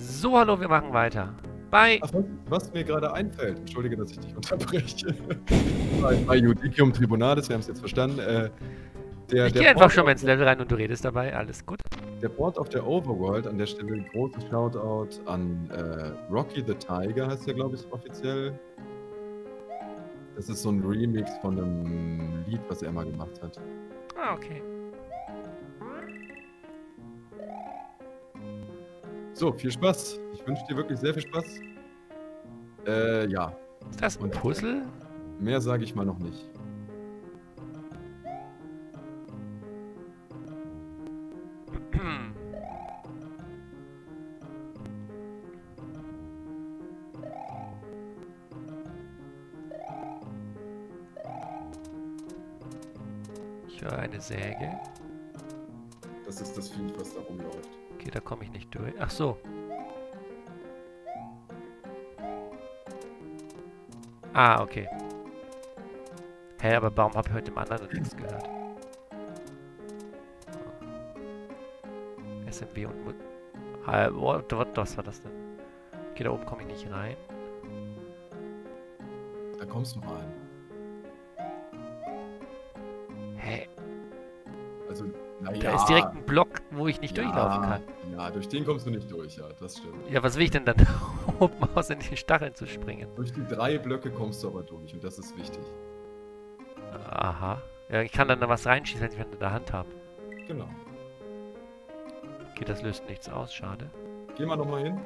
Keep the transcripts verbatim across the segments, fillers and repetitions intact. So, hallo, wir machen weiter. Bei... Ach, was mir gerade einfällt, entschuldige, dass ich dich unterbreche. bei, bei Judicium Tribunales, wir haben es jetzt verstanden. Äh, der, ich gehe einfach schon mal ins Level rein und du redest dabei, alles gut. Der Port auf der Overworld, an der Stelle ein großes Shoutout an äh, Rocky the Tiger, heißt der, glaube ich, offiziell. Das ist so ein Remix von einem Lied, was er mal gemacht hat. Ah, okay. So, viel Spaß. Ich wünsche dir wirklich sehr viel Spaß. Äh, ja. Ist das ein Puzzle? Mehr sage ich mal noch nicht. Ich höre eine Säge. Das ist das Vieh, was da rumläuft. Okay, da komme ich nicht durch. Ach so. Ah, okay. Hä, aber warum habe ich heute dem anderen nichts gehört? S M W und... What, what, was war das denn? Okay, da oben komme ich nicht rein. Da kommst du rein. Hä? Also... Na ja. Da ist direkt ein Block, wo ich nicht ja, durchlaufen kann. Ja, durch den kommst du nicht durch, ja, das stimmt. Ja, was will ich denn dann oben aus, in die Stacheln zu springen? Durch die drei Blöcke kommst du aber durch und das ist wichtig. Aha. Ja, ich kann dann da was reinschießen, wenn ich das in der Hand habe. Genau. Okay, das löst nichts aus, schade. Geh mal nochmal hin.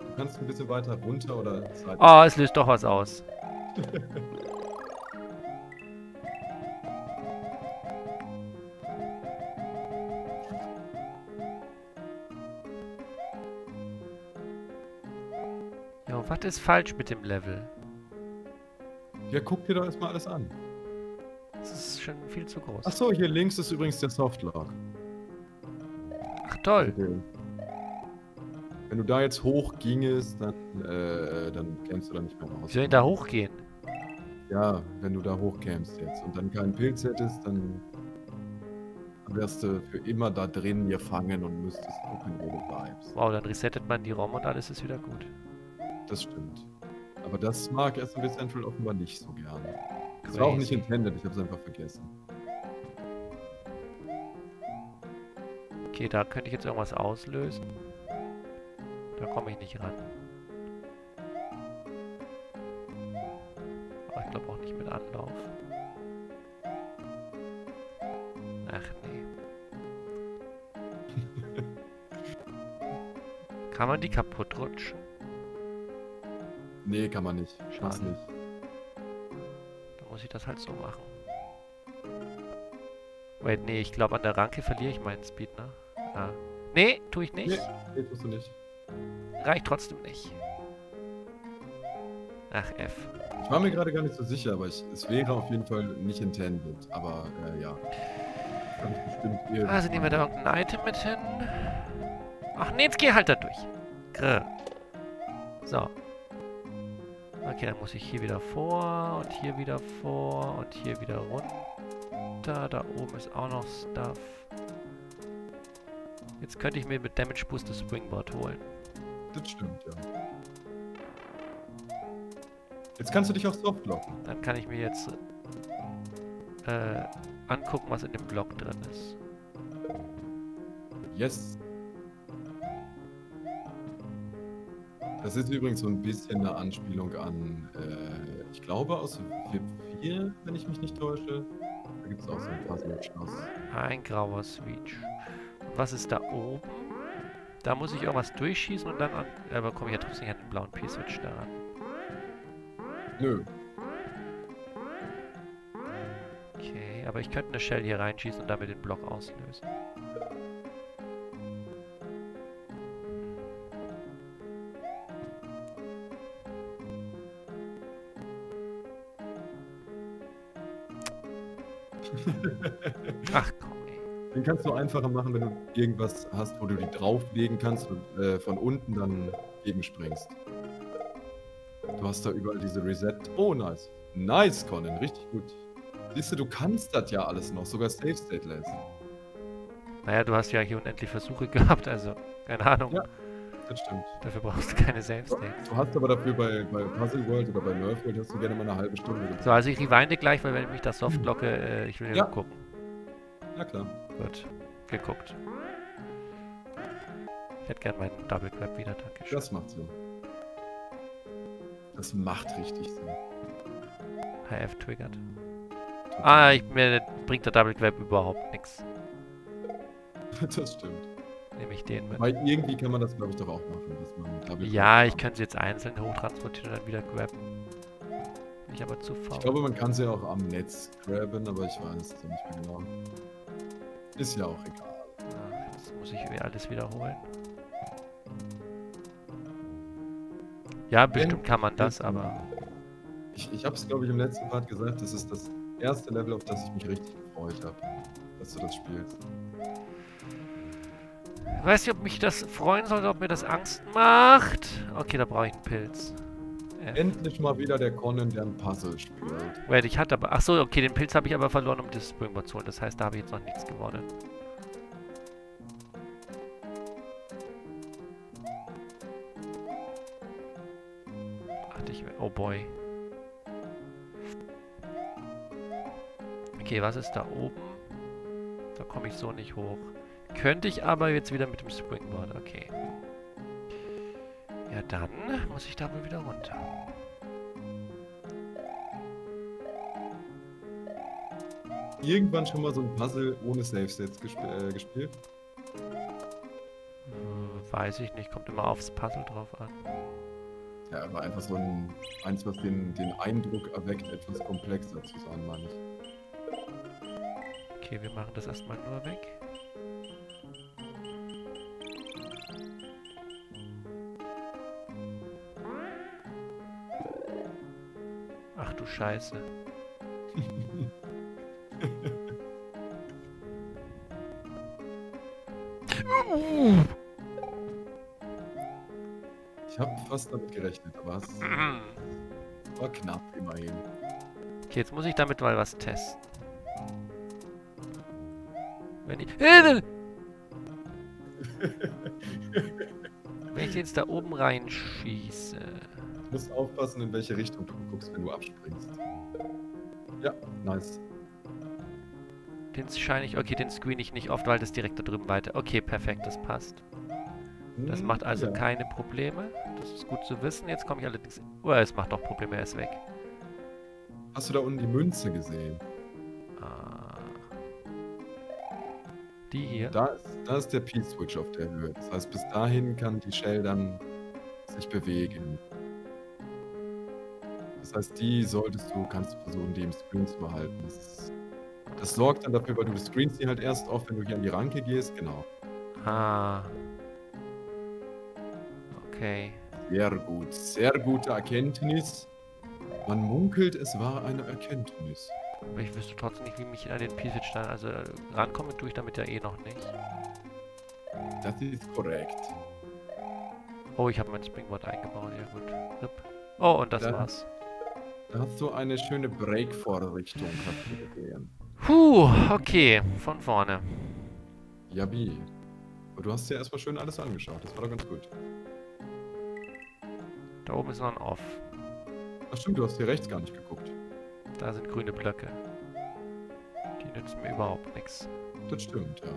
Du kannst ein bisschen weiter runter oder... Oh, es löst doch was aus. Was ist falsch mit dem Level? Ja, guck dir doch erstmal alles an. Das ist schon viel zu groß. Achso, hier links ist übrigens der Softlog. Ach toll. Okay. Wenn du da jetzt hoch gingest, dann, äh, dann kämst du da nicht mehr raus. Ich soll da hochgehen? Ja, wenn du da hochkämst jetzt und dann keinen Pilz hättest, dann wärst du für immer da drin gefangen und müsstest gucken, wo du bleibst. Wow, dann resettet man die ROM und alles ist wieder gut. Das stimmt. Aber das mag S M W Central offenbar nicht so gerne. Das war auch nicht intended, ich hab's einfach vergessen. Okay, da könnte ich jetzt irgendwas auslösen. Da komme ich nicht ran. Aber ich glaube auch nicht mit Anlauf. Ach nee. Kann man die kaputt rutschen? Nee, kann man nicht. Schade. Nicht. Da muss ich das halt so machen. Wait, nee, ich glaube an der Ranke verliere ich meinen Speed, ne? Ah. Nee, tue ich nicht. Nee, nee, tust du nicht. Reicht trotzdem nicht. Ach, F. Ich war mir gerade gar nicht so sicher, aber ich, es wäre auf jeden Fall nicht intended. Aber, äh, ja. Kann ich bestimmt irgendwie. Also nehmen wir da irgendein Item mit hin. Ach nee, jetzt geh halt da durch. Grr. So. Okay, dann muss ich hier wieder vor und hier wieder vor und hier wieder runter. Da oben ist auch noch Stuff. Jetzt könnte ich mir mit Damage Boost das Springboard holen. Das stimmt, ja. Jetzt kannst du dich auch softlocken. Dann kann ich mir jetzt äh, angucken, was in dem Block drin ist. Yes. Das ist übrigens so ein bisschen eine Anspielung an, äh, ich glaube aus V I P vier, wenn ich mich nicht täusche. Da gibt es auch so ein Puzzle-Schloss. Ein grauer Switch. Und was ist da oben? Da muss ich irgendwas durchschießen und dann an... Aber komm, ich ja trotzdem nicht an den blauen P-Switch daran. Nö. Okay, aber ich könnte eine Shell hier reinschießen und damit den Block auslösen. Ach komm, ey. Den kannst du einfacher machen, wenn du irgendwas hast, wo du die drauflegen kannst und äh, von unten dann gegenspringst. Du hast da überall diese Reset. Oh, nice. Nice, Conan. Richtig gut. Siehst du, du kannst das ja alles noch. Sogar Safe State lassen. Naja, du hast ja hier unendlich Versuche gehabt, also keine Ahnung. Ja, das stimmt. Dafür brauchst du keine Save-States. Du hast aber dafür bei, bei Puzzle-World oder bei Nerf-World hast du gerne mal eine halbe Stunde gebraucht. So, also ich rewinde gleich, weil wenn ich das soft locke, äh, ich will ja, ja nur gucken. Ja, klar. Gut, geguckt. Ich hätte gern meinen Double Grab wieder, danke schön. Das macht Sinn. Das macht richtig Sinn. H F triggert. Ah, ich, mir bringt der Double Grab überhaupt nichts. Das stimmt. Nehme ich den mit. Weil irgendwie kann man das, glaube ich, doch auch machen, dass man Double Ja, ich kann sie jetzt einzeln hochtransportieren und dann wieder grabben. Bin ich aber zu faul. Ich glaube, man kann sie auch am Netz grabben, aber ich weiß es nicht mehr genau. Ist ja auch egal. Ach, jetzt muss ich alles wiederholen. Ja, bestimmt kann man das, aber... Ich, ich habe es, glaube ich, im letzten Part gesagt, das ist das erste Level, auf das ich mich richtig gefreut habe, dass du das spielst. Ich weiß nicht, ob mich das freuen soll oder ob mir das Angst macht. Okay, da brauche ich einen Pilz. F. Endlich mal wieder der Conan, der ein Puzzle spielt. Wait, ich hatte aber... Achso, okay, den Pilz habe ich aber verloren, um das Springboard zu holen. Das heißt, da habe ich jetzt noch nichts gewonnen. Ach, ich... Oh boy. Okay, was ist da oben? Da komme ich so nicht hoch. Könnte ich aber jetzt wieder mit dem Springboard, okay. Ja, dann muss ich da wohl wieder runter. Irgendwann schon mal so ein Puzzle ohne Save-Sets gesp äh, gespielt? Hm, weiß ich nicht, kommt immer aufs Puzzle drauf an. Ja, aber einfach so ein, eins, was den, den Eindruck erweckt, etwas komplexer zu sein, meine ich. Okay, wir machen das erstmal nur weg. Scheiße. Ich habe fast damit gerechnet, aber es war knapp immerhin. Okay, jetzt muss ich damit mal was testen. Wenn ich... Wenn ich jetzt da oben reinschieße... Du musst aufpassen, in welche Richtung du guckst, wenn du abspringst. Ja, nice. Den scheine ich... Okay, den screen ich nicht oft, weil das direkt da drüben weiter... Okay, perfekt, das passt. Das macht also ja. keine Probleme. Das ist gut zu wissen. Jetzt komme ich allerdings... Oh, es macht doch Probleme, er ist weg. Hast du da unten die Münze gesehen? Ah. Die hier? Da ist, da ist der P-Switch auf der Höhe. Das heißt, bis dahin kann die Shell dann sich bewegen. Das heißt, die solltest du, kannst du versuchen, die im Screen zu behalten. Das, das sorgt dann dafür, weil du screenst die halt erst auf, wenn du hier an die Ranke gehst, genau. Ah. Okay. Sehr gut, sehr gute Erkenntnis. Man munkelt, es war eine Erkenntnis. Aber ich wüsste trotzdem nicht, wie mich an den P-Switch dann, also rankommen tue ich damit ja eh noch nicht. Das ist korrekt. Oh, ich habe mein Springboard eingebaut, ja gut. Ripp. Oh, und das dann war's. Da hast du eine schöne Break-Vorrichtung gesehen. Puh, okay, von vorne. Jabi. Aber du hast dir erstmal schön alles angeschaut, das war doch ganz gut. Da oben ist noch ein Off. Ach stimmt, du hast hier rechts gar nicht geguckt. Da sind grüne Blöcke. Die nützen mir überhaupt nichts. Das stimmt, ja.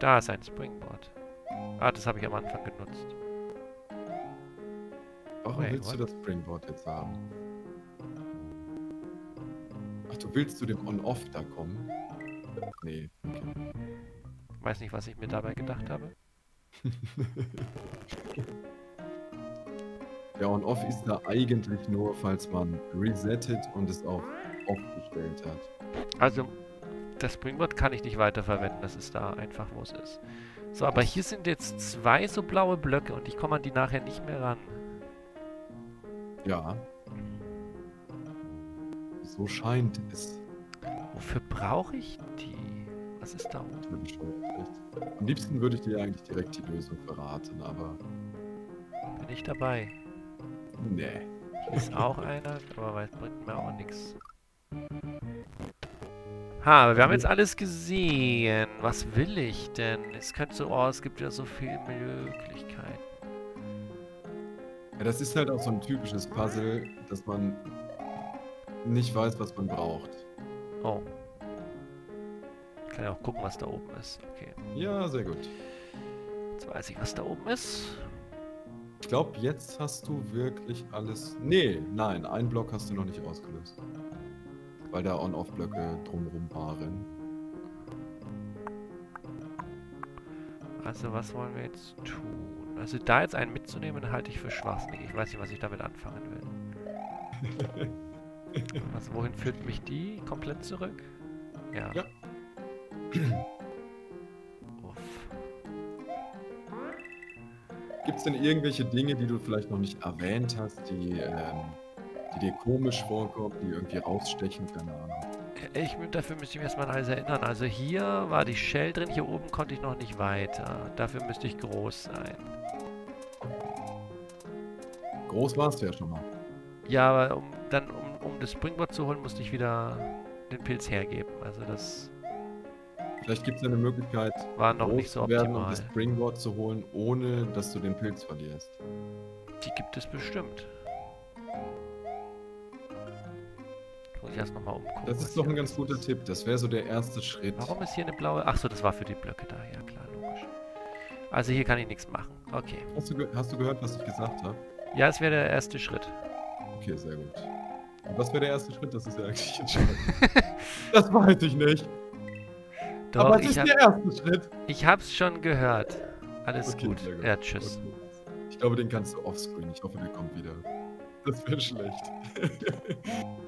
Da ist ein Springboard. Ah, das habe ich am Anfang genutzt. Warum Wait, willst what? du das Springboard jetzt haben? Ach, du willst zu dem On-Off da kommen? Nee, okay. Weiß nicht, was ich mir dabei gedacht habe. Der On-Off ist da eigentlich nur, falls man resettet und es auf Off gestellt hat. Also, das Springboard kann ich nicht weiterverwenden, das ist da einfach, wo es ist. So, aber hier sind jetzt zwei so blaue Blöcke und ich komme an die nachher nicht mehr ran. Ja. So scheint es. Wofür brauche ich die? Was ist da oben? Am liebsten würde ich dir eigentlich direkt die Lösung verraten, aber... Bin ich dabei? Nee. Hier ist auch einer, aber weiß, bringt mir auch nichts. Ha, wir haben jetzt alles gesehen. Was will ich denn? Es könnte so, oh, es gibt ja so viele Möglichkeiten. Ja, das ist halt auch so ein typisches Puzzle, dass man nicht weiß, was man braucht. Oh. Ich kann ja auch gucken, was da oben ist. Okay. Ja, sehr gut. Jetzt weiß ich, was da oben ist. Ich glaube, jetzt hast du wirklich alles... Nee, nein, einen Block hast du noch nicht ausgelöst. Weil da On-Off-Blöcke drumrum waren. Also, was wollen wir jetzt tun? Also, da jetzt einen mitzunehmen, halte ich für schwachsinnig. Ich weiß nicht, was ich damit anfangen will. Also, wohin führt mich die? Komplett zurück? Ja. Ja. Gibt es denn irgendwelche Dinge, die du vielleicht noch nicht erwähnt hast, die, ähm, die dir komisch vorkommen, die irgendwie rausstechen, keine Ahnung? Ich, dafür müsste ich mir erstmal alles erinnern. Also hier war die Shell drin, hier oben konnte ich noch nicht weiter. Dafür müsste ich groß sein. Groß warst du ja schon mal. Ja, aber um, dann, um, um das Springboard zu holen, musste ich wieder den Pilz hergeben. Also das... Vielleicht gibt es eine Möglichkeit, war noch nicht so optimal, um das Springboard zu holen, ohne dass du den Pilz verlierst. Die gibt es bestimmt. Muss ich erst nochmal umgucken. Das ist doch ein ganz guter Tipp. Das wäre so der erste Schritt. Warum ist hier eine blaue... Achso, das war für die Blöcke da. Ja, klar, logisch. Also hier kann ich nichts machen. Okay. Hast du, hast du gehört, was ich gesagt habe? Ja, es wäre der erste Schritt. Okay, sehr gut. Und was wäre der erste Schritt? Das ist ja eigentlich entscheidend. Das weiß ich nicht. Doch, aber das ist hab, der erste Schritt. Ich hab's schon gehört. Alles okay, gut. gut. Ja, tschüss. Okay. Ich glaube, den kannst du offscreen. Ich hoffe, der kommt wieder. Das wäre schlecht.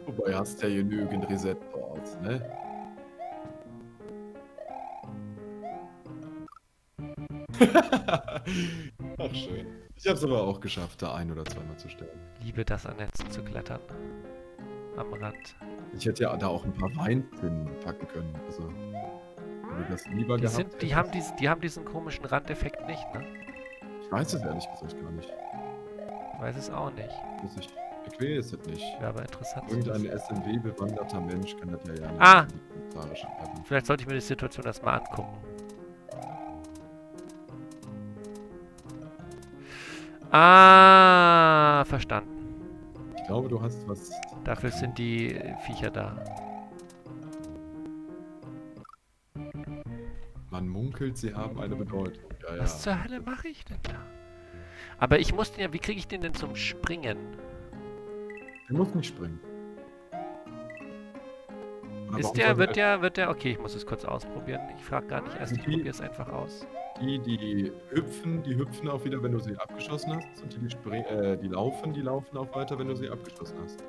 Wobei, hast ja genügend Reset-Boards, ne? Ach, schön. Ich hab's aber auch geschafft, da ein- oder zweimal zu stellen. Liebe das, an Netzen zu klettern. Am Rand. Ich hätte ja da auch ein paar Weinpinnen packen können, also... Das lieber die, sind, die, haben diesen, die haben diesen komischen Randeffekt nicht, ne? Ich weiß es ehrlich gesagt gar nicht. Ich weiß es auch nicht. Ich, ich will es nicht. Ja, aber interessant. Irgendein S M W-bewanderter Mensch kann das ja ja nicht. Ah! Vielleicht sollte ich mir die Situation erstmal angucken. Ah, verstanden. Ich glaube, du hast was... Dafür sind die Viecher da. Man munkelt, sie haben eine Bedeutung. Ja, was ja. zur Hölle mache ich denn da? Aber ich muss den ja... Wie kriege ich den denn zum Springen? Der muss nicht springen. Oder ist der... Wird der... Wird der... Okay, ich muss es kurz ausprobieren. Ich frage gar nicht erst, die, ich probiere es einfach aus. Die, die hüpfen, die hüpfen auch wieder, wenn du sie abgeschossen hast. Und die, die, äh, die laufen, die laufen auch weiter, wenn du sie abgeschossen hast.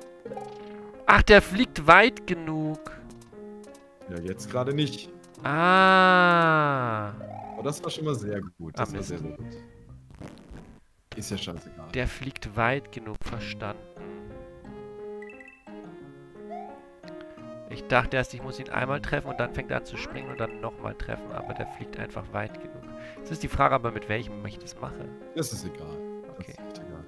Ach, der fliegt weit genug. Ja, jetzt gerade nicht. Ah. Aber das war schon mal sehr gut. Das ah, war sehr, sehr gut. Ist ja scheißegal. Der fliegt weit genug, verstanden. Ich dachte erst, ich muss ihn einmal treffen und dann fängt er an zu springen und dann nochmal treffen, aber der fliegt einfach weit genug. Jetzt ist die Frage aber, mit welchem ich das mache. Das ist egal. Okay. Das ist egal.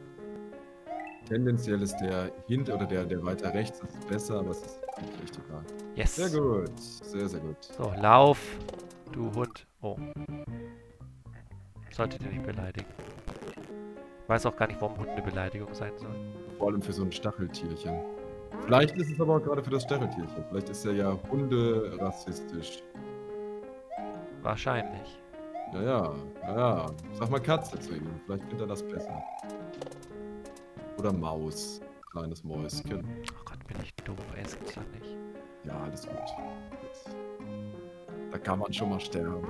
Tendenziell ist der hinter oder der, der weiter rechts ist besser, aber es ist echt egal. Yes. Sehr gut. Sehr, sehr gut. So, lauf, du Hund. Oh. Solltet ihr nicht beleidigen. Ich weiß auch gar nicht, warum Hund eine Beleidigung sein soll. Vor allem für so ein Stacheltierchen. Vielleicht ist es aber auch gerade für das Stacheltierchen. Vielleicht ist er ja hunderassistisch. Wahrscheinlich. Ja, ja. Ja, ja. Sag mal Katze zu ihm. Vielleicht findet er das besser. Oder Maus. Kleines Mäuschen. Oh Gott, bin ich doof. Ey, das gibt's ja nicht. Ja, alles gut. Jetzt. Da kann man schon mal sterben.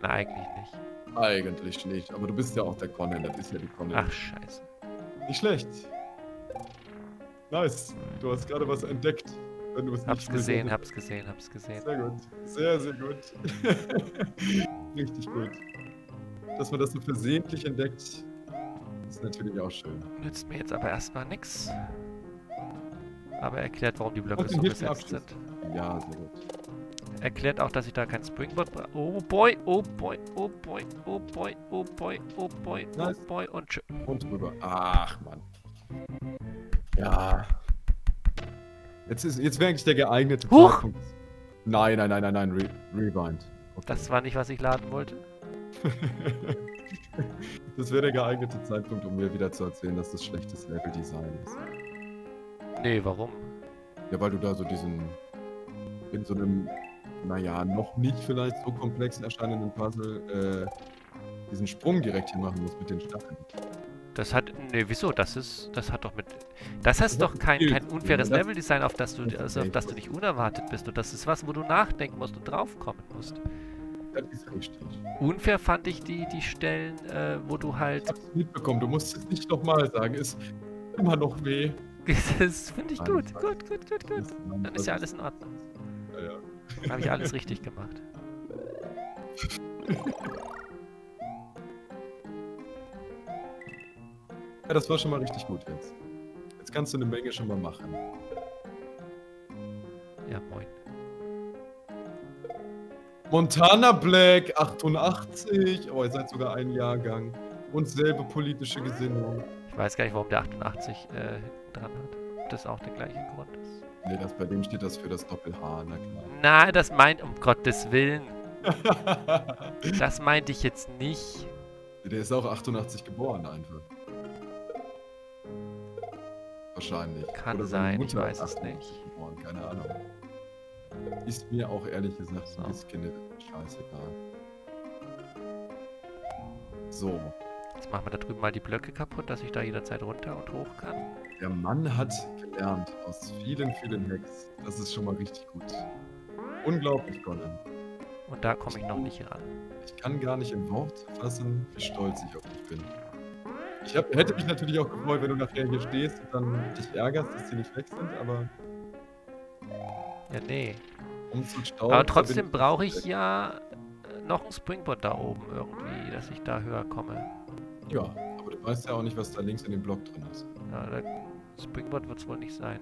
Na, eigentlich nicht. Eigentlich nicht. Aber du bist ja auch der Conan. Das ist ja die Conan. Ach, scheiße. Nicht schlecht. Nice. Du hast gerade was entdeckt. Wenn du es hab's nicht gesehen, hab's gesehen, hab's gesehen. Sehr gut. Sehr, sehr gut. Richtig gut. Dass man das so versehentlich entdeckt, ist natürlich auch schön. Nützt mir jetzt aber erstmal nichts. Aber erklärt, warum die Blöcke so besetzt sind. Ja, sehr gut. Erklärt auch, dass ich da kein Springboard brauche. Oh boy, oh boy, oh boy, oh boy, oh boy, oh boy, oh nice. boy und tschüss. Und rüber. Ach, Mann. Ja. Jetzt, ist, jetzt wäre eigentlich der geeignete Huch! Zeitpunkt. Nein, nein, nein, nein, nein, Re Rewind. Okay. Das war nicht, was ich laden wollte? Das wäre der geeignete Zeitpunkt, um mir wieder zu erzählen, dass das schlechtes Level-Design ist. Nee, warum? Ja, weil du da so diesen... in so einem, naja, noch nicht vielleicht so komplex erscheinenden Puzzle, äh, diesen Sprung direkt hier machen musst mit den Stacheln. Das hat... Nee, wieso? Das ist... Das hat doch mit... Das heißt doch kein, kein unfaires Leveldesign, auf das du also auf das du nicht unerwartet bist. Und das ist was, wo du nachdenken musst und draufkommen musst. Das ist richtig. Unfair fand ich die, die Stellen, äh, wo du halt... Ich hab's mitbekommen, du musst es nicht nochmal sagen. Ist immer noch weh. Das finde ich gut. Gut, gut, gut, gut. Dann ist ja alles in Ordnung. Ja, ja. Dann habe ich alles richtig gemacht. Ja, das war schon mal richtig gut jetzt. Jetzt kannst du eine Menge schon mal machen. Ja, moin. Montana Black, achtundachtzig. Oh, ihr seid sogar ein Jahrgang. Und selbe politische Gesinnung. Ich weiß gar nicht, warum der achtundachtzig äh, dran hat. Das ist auch der gleiche Grund. Nee, das, bei dem steht das für das Doppel-H, na klar. Nein, das meint, um Gottes Willen. Das meinte ich jetzt nicht. Der ist auch achtundachtzig geboren, einfach. Wahrscheinlich. Kann Oder sein, ich weiß es nicht. Geboren, keine Ahnung. Ist mir auch ehrlich gesagt so ein bisschen scheißegal. So. Jetzt machen wir da drüben mal die Blöcke kaputt, dass ich da jederzeit runter und hoch kann. Der Mann hat gelernt aus vielen, vielen Hacks. Das ist schon mal richtig gut. Unglaublich, Colin. Und da komme ich noch nicht ran. Ich kann gar nicht in Wort fassen, wie stolz ich auf dich bin. Ich hab, hätte mich natürlich auch gefreut, wenn du nachher hier stehst und dann dich ärgerst, dass die nicht weg sind, aber... Ja, nee. Um zu staunen, aber trotzdem brauche ich ja noch ein Springboard da oben irgendwie, dass ich da höher komme. Ja, aber du weißt ja auch nicht, was da links in dem Block drin ist. Ja, da Springboard wird es wohl nicht sein.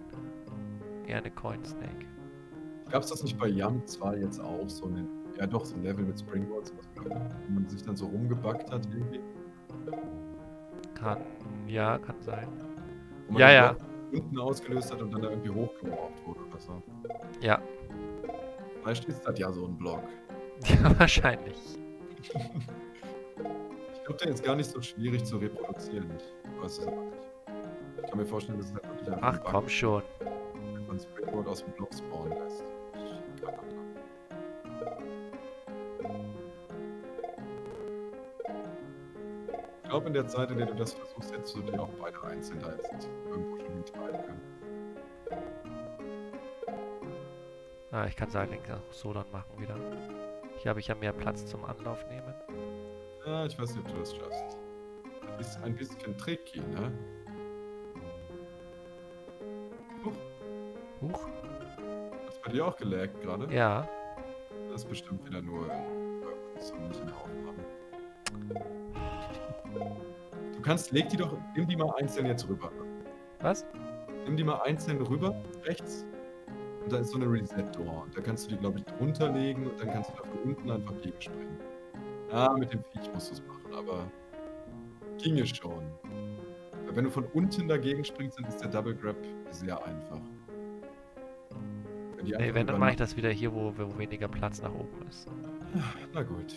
Eher eine Coin Snake. Gab es das nicht bei Yam zwei jetzt auch? So eine, ja doch, so ein Level mit Springboards, wo man sich dann so rumgebackt hat irgendwie. Kann, ja, kann sein. Wo man ja, ja. unten ausgelöst hat und dann da irgendwie hochgeworfen wurde oder so. Ja. Vielleicht ist das ja so ein Block. Ja, wahrscheinlich. Ich glaube, der ist gar nicht so schwierig zu reproduzieren. Ich weiß es aber nicht. Ich kann mir vorstellen, dass es halt wirklich einfach. Ach komm Backen, schon. Wenn man Springboard aus dem Block spawnen lässt. Ich glaube, in der Zeit, in der du das versuchst, hättest du dir auch beide einzeln da jetzt irgendwo schon mitteilen können. Ah, ich kann es eigentlich auch so dann machen wieder. Hier habe ich ja mehr Platz zum Anlauf nehmen. Ja, ich weiß nicht, ob du das schaffst. Das ist ein bisschen tricky, ne? Huch. Huch. Hat's bei dir auch gelaggt gerade? Ja. Das ist bestimmt wieder nur... so nicht in der Aufnahme. Du kannst, leg die doch, nimm die mal einzeln jetzt rüber. Was? Nimm die mal einzeln rüber, rechts. Und da ist so eine Reset-Door. Da kannst du die, glaube ich, drunter legen und dann kannst du da von unten einfach gegenspringen. Ah, mit dem Viech musst du es machen, aber ginge schon. Weil wenn du von unten dagegen springst, dann ist der Double Grab sehr einfach. Wenn, nee, wenn dann mache ich das wieder hier, wo, wo weniger Platz nach oben ist. Ja, na gut.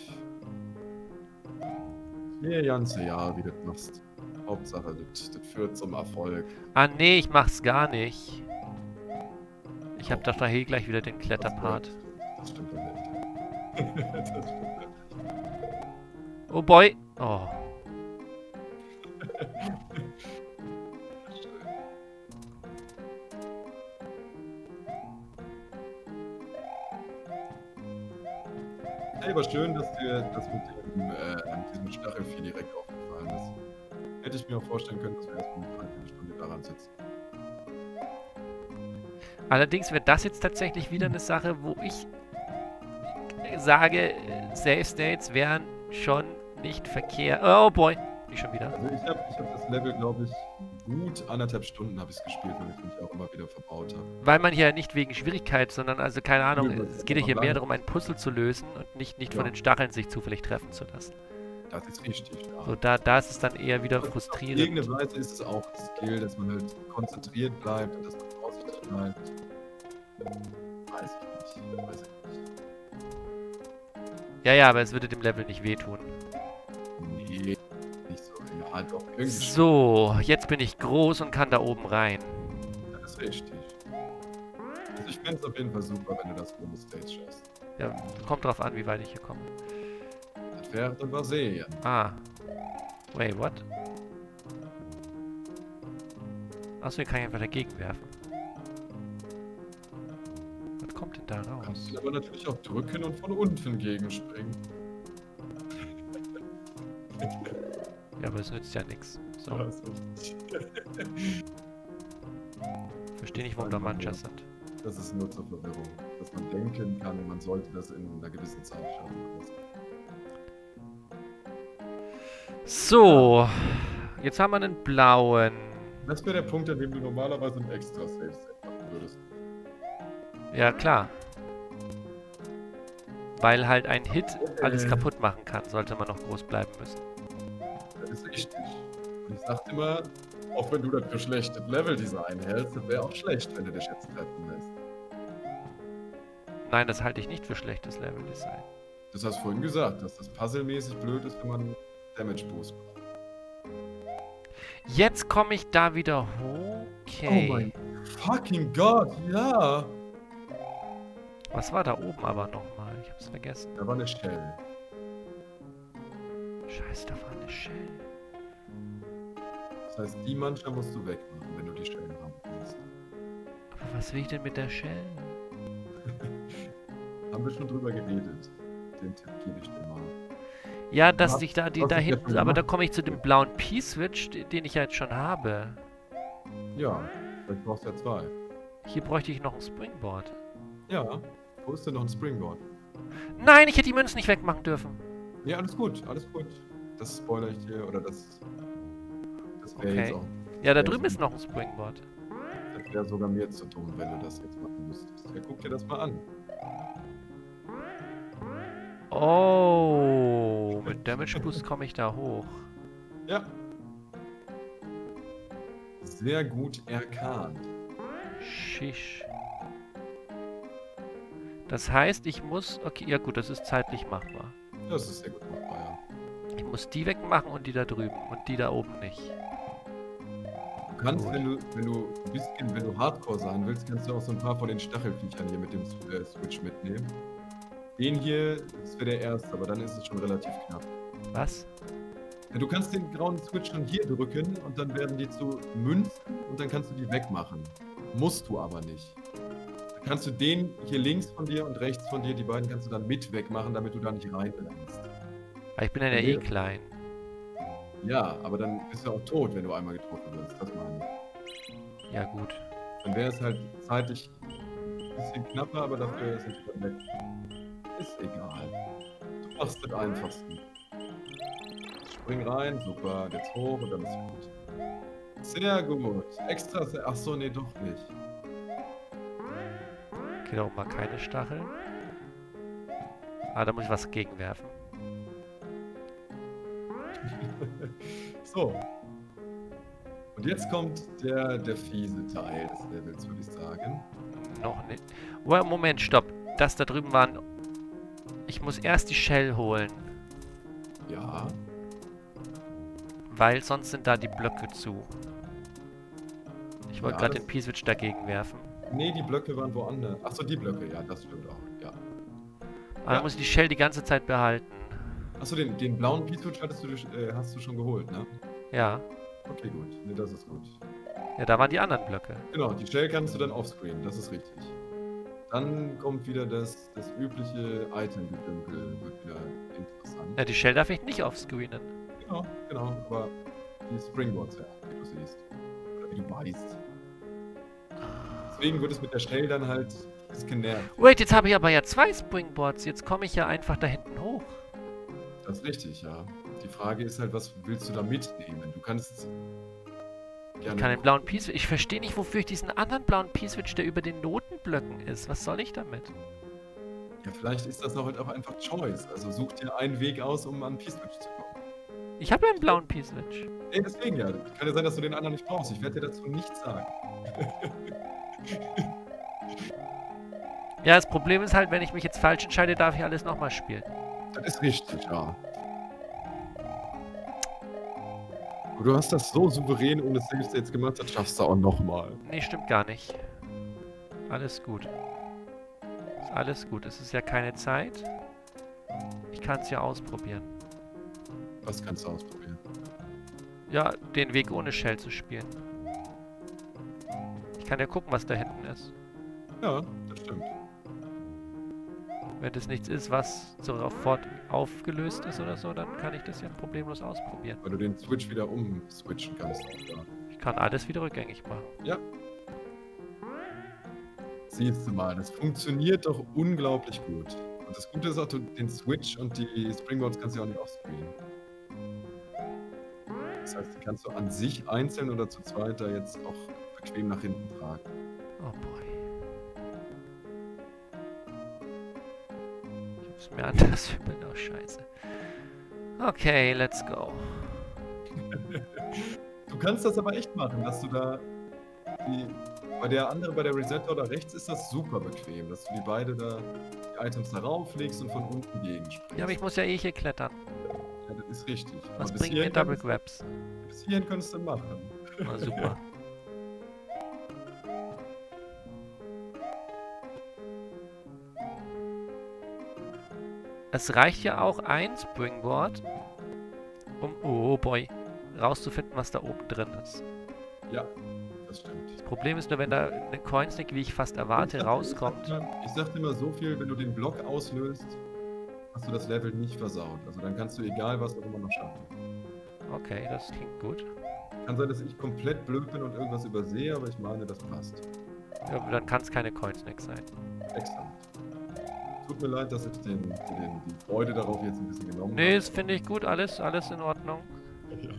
Nee, ganze Jahr, wie du das machst. Hauptsache, das, das führt zum Erfolg. Ah, nee, ich mach's gar nicht. Ich hab doch da hier gleich wieder den Kletterpart. Das stimmt doch nicht. Das stimmt nicht. Oh boy! Oh. Hey, aber schön, dass dir das mit dem, äh, diesem Stachelvieh direkt aufgefallen ist. Hätte ich mir auch vorstellen können, dass wir erst mal eine Stunde daran sitzen. Allerdings wäre das jetzt tatsächlich wieder eine Sache, wo ich sage, Safe States wären schon nicht verkehrt. Oh boy, nicht schon wieder. Also ich habe ich hab das Level, glaube ich, gut anderthalb Stunden habe ich es gespielt, weil ich mich auch immer wieder verbaut habe. Weil man hier nicht wegen Schwierigkeit, sondern also keine Ahnung, es geht ja hier mehr darum, ein Puzzle zu lösen und nicht, nicht ja. von den Stacheln sich zufällig treffen zu lassen. Das ist richtig, ja. So, da, da ist es dann eher wieder also frustrierend. Auf irgendeine Weise ist es auch das Skill, dass man halt konzentriert bleibt und dass man vorsichtig bleibt. Weiß ich nicht. Weiß ich nicht. Ja, ja, aber es würde dem Level nicht wehtun. Nee, nicht so. Ja, doch, irgendwie so, jetzt bin ich groß und kann da oben rein. Das ist richtig. Also ich finde es auf jeden Fall super, wenn du das Bonus Stage schaffst. Ja, kommt drauf an, wie weit ich hier komme. Das wäre über See, ja. Ah. Wait, what? Achso, hier kann ich einfach dagegen werfen. Was kommt denn da raus? Du kannst aber natürlich auch drücken und von unten gegenspringen. Ja, aber es nützt ja nichts. So. Ja, verstehe nicht, warum da Mancher sind. Das ist nur zur Verwirrung. Dass man denken kann und man sollte das in einer gewissen Zeit schaffen. So, jetzt haben wir einen blauen. Das wäre der Punkt, an dem du normalerweise ein extra Save machen würdest. Ja, klar. Weil halt ein Hit äh, alles kaputt machen kann, sollte man noch groß bleiben müssen. Das ist richtig. Und ich sag immer, auch wenn du das für schlechte Level-Design hältst, das wäre auch schlecht, wenn du dich jetzt treffen lässt. Nein, das halte ich nicht für schlechtes Level-Design. Das hast du vorhin gesagt, dass das puzzlemäßig blöd ist, wenn man Damage Boost braucht. Jetzt komme ich da wieder hoch. Okay. Oh mein fucking Gott, ja! Was war da oben aber nochmal? Ich hab's vergessen. Da war eine Shell. Scheiße, da war eine Shell. Das heißt, die Mannschaft musst du wegmachen, wenn du die Shell haben willst. Aber was will ich denn mit der Shell? Haben wir schon drüber geredet. Den Tipp gebe ich dir mal. Ja, dass was, ich da, die da hinten, aber da komme ich zu dem blauen P-Switch, den ich ja jetzt schon habe. Ja, vielleicht brauchst du ja zwei. Hier bräuchte ich noch ein Springboard. Ja, wo ist denn noch ein Springboard? Nein, ich hätte die Münzen nicht wegmachen dürfen. Ja, alles gut, alles gut. Das spoilere ich dir, oder das... Das wäre okay. Jetzt auch... Ja, da drüben ist noch ein Springboard. Das wäre sogar mir zu tun, wenn du das jetzt machen müsstest. Ja, guck dir das mal an. Oh, mit Damage Boost komme ich da hoch. Ja. Sehr gut erkannt. Schisch. Das heißt, ich muss... Okay, ja gut, das ist zeitlich machbar. Das ist sehr gut machbar, ja. Ich muss die wegmachen und die da drüben und die da oben nicht. Du kannst, wenn du, wenn du ein bisschen, wenn du Hardcore sein willst, kannst du auch so ein paar von den Stachelviechern hier mit dem Switch mitnehmen. Den hier, das wäre der erste, aber dann ist es schon relativ knapp. Was? Ja, du kannst den grauen Switch schon hier drücken und dann werden die zu Münzen und dann kannst du die wegmachen. Musst du aber nicht. Dann kannst du den hier links von dir und rechts von dir, die beiden kannst du dann mit wegmachen, damit du da nicht reinbelangst. Ich bin ja eh ja klein. Ja, aber dann bist du auch tot, wenn du einmal getroffen wirst. Das meine ich. Ja, gut. Dann wäre es halt zeitlich ein bisschen knapper, aber dafür ist es nicht weg. Ist egal. Du machst den einfachsten. Spring rein, super, jetzt hoch und dann ist gut. Sehr gut. Extra, sehr, ach so, nee, doch nicht. Okay, da oben mal keine Stacheln. Ah, da muss ich was gegenwerfen. So. Und jetzt kommt der, der fiese Teil des Levels, würde ich sagen. Noch nicht. Oh, Moment, stopp. Das da drüben waren... Ich muss erst die Shell holen. Ja. Weil sonst sind da die Blöcke zu. Ich wollte ja, gerade den P-Switch dagegen werfen. Nee, die Blöcke waren woanders. Achso, die Blöcke, ja, das stimmt auch. Ja. Aber ja, dann muss ich die Shell die ganze Zeit behalten. Achso, den, den blauen P-Switch hattest du, äh, hast du schon geholt, ne? Ja. Okay, gut. Nee, das ist gut. Ja, da waren die anderen Blöcke. Genau, die Shell kannst du dann offscreen, das ist richtig. Dann kommt wieder das, das übliche Item-Gedünkel, wird wieder interessant. Ja, die Shell darf ich nicht offscreenen. Genau, genau, aber die Springboards, ja, wie du siehst. Oder wie du weißt. Deswegen wird es mit der Shell dann halt ist genervt. Wait, jetzt habe ich aber ja zwei Springboards, jetzt komme ich ja einfach da hinten hoch. Das ist richtig, ja. Die Frage ist halt, was willst du da mitnehmen? Du kannst... Ich kann den blauen P-Switch. Ich verstehe nicht, wofür ich diesen anderen blauen P-Switch, der über den Notenblöcken ist. Was soll ich damit? Ja, vielleicht ist das auch halt auch einfach Choice. Also such dir einen Weg aus, um an P-Switch zu kommen. Ich habe ja einen blauen P-Switch. Nee, deswegen ja. Kann ja sein, dass du den anderen nicht brauchst. Ich werde dir dazu nichts sagen. Ja, das Problem ist halt, wenn ich mich jetzt falsch entscheide, darf ich alles nochmal spielen. Das ist richtig, ja. Du hast das so souverän, ohne es selbst jetzt gemacht, das schaffst du auch nochmal. Nee, stimmt gar nicht. Alles gut. Ist alles gut. Es ist ja keine Zeit. Ich kann es ja ausprobieren. Was kannst du ausprobieren? Ja, den Weg ohne Shell zu spielen. Ich kann ja gucken, was da hinten ist. Ja, das stimmt. Wenn das nichts ist, was sofort aufgelöst ist oder so, dann kann ich das ja problemlos ausprobieren. Weil du den Switch wieder umswitchen kannst. Ja. Ich kann alles wieder rückgängig machen. Ja. Siehst du mal, das funktioniert doch unglaublich gut. Und das Gute ist auch, du den Switch und die Springboards kannst du auch nicht offscreen. Das heißt, die kannst du an sich einzeln oder zu zweit da jetzt auch bequem nach hinten tragen. Oh boy. Mir anders wird auch scheiße. Okay, let's go. Du kannst das aber echt machen, dass du da die, bei der andere, bei der Resetter oder rechts ist das super bequem, dass du die beide da die Items da rauflegst und von unten gegen springst. Ja, aber ich muss ja eh hier klettern. Ja, das ist richtig. Was bringt mir Double Grabs? Bis hierhin könntest du machen. Na super. Es reicht ja auch ein Springboard, um, oh boy, rauszufinden, was da oben drin ist. Ja, das stimmt. Das Problem ist nur, wenn da eine Coinsnick, wie ich fast erwarte, ich dachte, rauskommt. Ich sagte, ich sagte immer so viel, wenn du den Block auslöst, hast du das Level nicht versaut. Also dann kannst du egal was auch immer noch schaffen. Okay, das klingt gut. Kann sein, dass ich komplett blöd bin und irgendwas übersehe, aber ich meine, das passt. Ja, aber dann kann es keine Coinsnick sein. Exakt. Tut mir leid, dass ich den, den, die Freude darauf jetzt ein bisschen genommen habe. Nee, das finde ich gut. Alles, alles in Ordnung. Ja.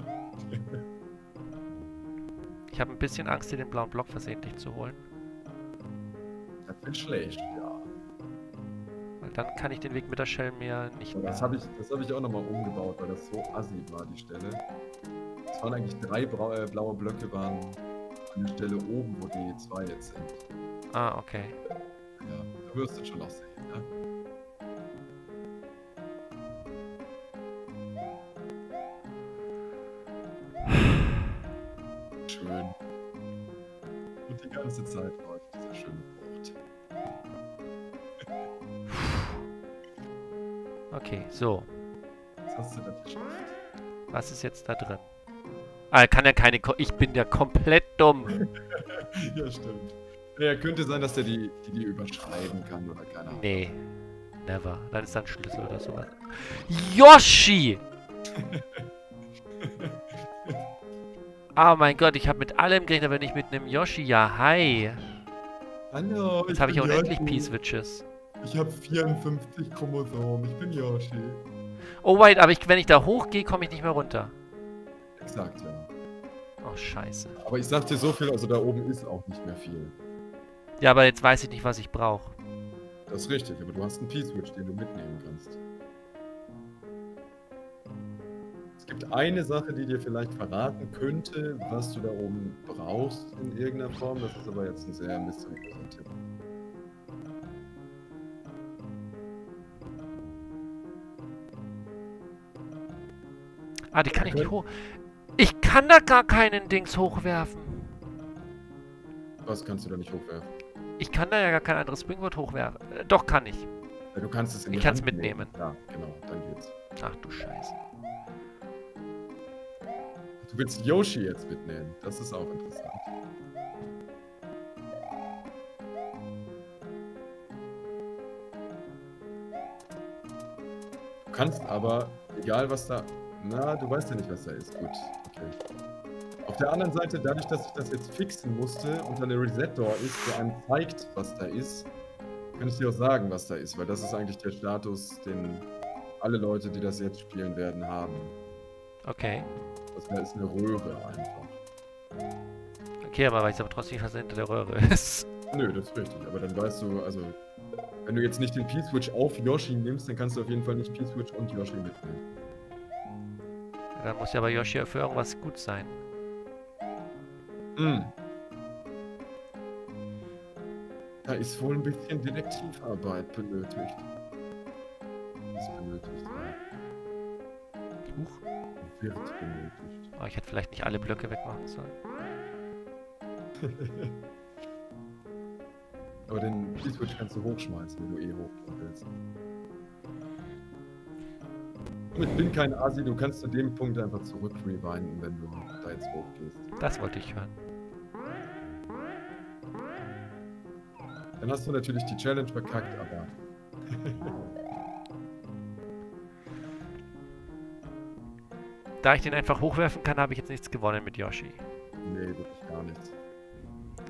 Ich habe ein bisschen Angst, hier den blauen Block versehentlich zu holen. Das wird schlecht, ja. Weil dann kann ich den Weg mit der Shell mir nicht mehr... Das habe ich, hab ich auch nochmal umgebaut, weil das so assi war, die Stelle. Es waren eigentlich drei blaue, blaue Blöcke waren an der Stelle oben, wo die zwei jetzt sind. Ah, okay. Ja, du wirst es schon auch sehen, ne? Schön. Und die ganze Zeit läuft dieser schöne Frucht. Okay, so. Was hast du da geschafft? Was ist jetzt da drin? Ah, kann ja keine... Ko ich bin ja komplett dumm. Ja, stimmt. Ja, könnte sein, dass der die, die, die überschreiben kann oder keine Ahnung. Nee, never. Dann ist da ein Schlüssel oder sowas. Yoshi! Oh mein Gott, ich habe mit allem gerechnet, wenn ich mit einem Yoshi... Ja, hi! Hallo, jetzt habe ich auch unendlich P-Switches. Ich habe vierundfünfzig Chromosomen, ich bin Yoshi. Oh, wait, aber ich, wenn ich da hochgehe, komme ich nicht mehr runter. Exakt, ja. Oh, scheiße. Aber ich sag dir so viel, also da oben ist auch nicht mehr viel. Ja, aber jetzt weiß ich nicht, was ich brauche. Das ist richtig, aber du hast einen P-Switch, den du mitnehmen kannst. Es gibt eine Sache, die dir vielleicht verraten könnte, was du da oben brauchst in irgendeiner Form. Das ist aber jetzt ein sehr mysteriöser Tipp. Ah, die kann ich nicht hoch... Ich kann da gar keinen Dings hochwerfen. Was kannst du da nicht hochwerfen? Ich kann da ja gar kein anderes Springboard hochwerfen. Äh, doch, kann ich. Ja, du kannst es in die Ich kann es mitnehmen. Ja, genau, dann geht's. Ach du Scheiße. Du willst Yoshi jetzt mitnehmen. Das ist auch interessant. Du kannst aber, egal was da... Na, du weißt ja nicht, was da ist. Gut, okay. Auf der anderen Seite, dadurch, dass ich das jetzt fixen musste und dann der Reset-Door ist, der einem zeigt, was da ist, kann ich dir auch sagen, was da ist, weil das ist eigentlich der Status, den alle Leute, die das jetzt spielen werden, haben. Okay. Das ist eine Röhre einfach. Okay, aber weiß aber trotzdem, was hinter der Röhre ist. Nö, das ist richtig, aber dann weißt du, also, wenn du jetzt nicht den P-Switch auf Yoshi nimmst, dann kannst du auf jeden Fall nicht P-Switch und Yoshi mitnehmen. Dann muss ja bei Yoshi für irgendwas gut sein. Mm. Da ist wohl ein bisschen Detektivarbeit benötigt. Dings benötigt. Huch. Wirt benötigt. Oh, ich hätte vielleicht nicht alle Blöcke wegmachen sollen. Aber den Peacewitch kannst du hochschmeißen, wenn du eh hochkommen willst. Ich bin kein Asi, du kannst zu dem Punkt einfach zurück rewinden, wenn du da jetzt hochgehst. Das wollte ich hören. Dann hast du natürlich die Challenge verkackt, aber... Da ich den einfach hochwerfen kann, habe ich jetzt nichts gewonnen mit Yoshi. Nee, wirklich gar nichts.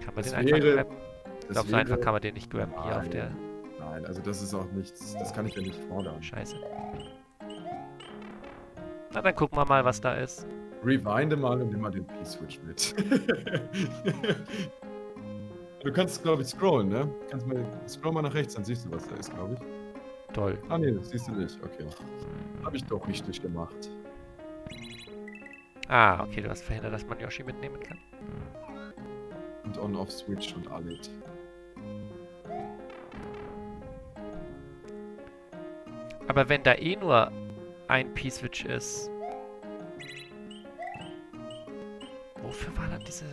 Kann man das den wäre, einfach grabben? Ich glaube, so einfach kann man den nicht grabben hier auf der... Nein, also das ist auch nichts, das kann ich ja nicht fordern. Scheiße. Na, dann gucken wir mal, was da ist. Rewinde mal und nimm mal den P-Switch mit. Du kannst, glaube ich, scrollen, ne? Kannst mal, scroll mal nach rechts, dann siehst du, was da ist, glaube ich. Toll. Ah, ne, das siehst du nicht, okay. Hab ich doch richtig gemacht. Ah, okay, du hast verhindert, dass man Yoshi mitnehmen kann. Und On-Off-Switch und alles. Aber wenn da eh nur ein P-Switch ist... Wofür war dann diese...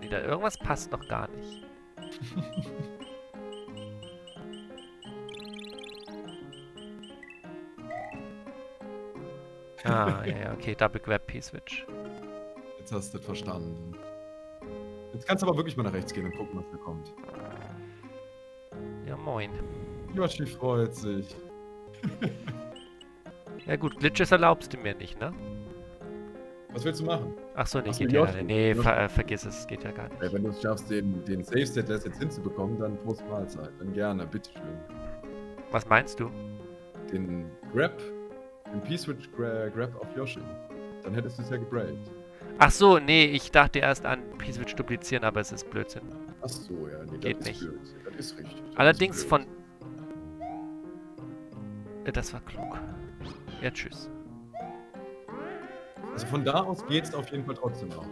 Nee, da irgendwas passt noch gar nicht. Ah, ja, ja, okay, Double Grab P-Switch. Jetzt hast du das verstanden. Jetzt kannst du aber wirklich mal nach rechts gehen und gucken, was da kommt. Ja, moin. Yoshi freut sich. Ja gut, Glitches erlaubst du mir nicht, ne? Was willst du machen? Achso, nee, geht ja gar nicht. Nee, ver äh, vergiss es, geht ja gar nicht. Ja, wenn du es schaffst, den, den Safe-Set jetzt hinzubekommen, dann Prost Mahlzeit. Dann gerne, bitteschön. Was meinst du? Den Grab, den P-Switch -Gra Grab auf Yoshi. Dann hättest du es ja gebraved. Achso, nee, ich dachte erst an P-Switch duplizieren, aber es ist Blödsinn. Achso, ja, nee, geht das nicht. Ist Blödsinn. Das ist richtig. Das Allerdings ist von... Das war klug. Ja, tschüss. Also von da aus geht's auf jeden Fall trotzdem auch.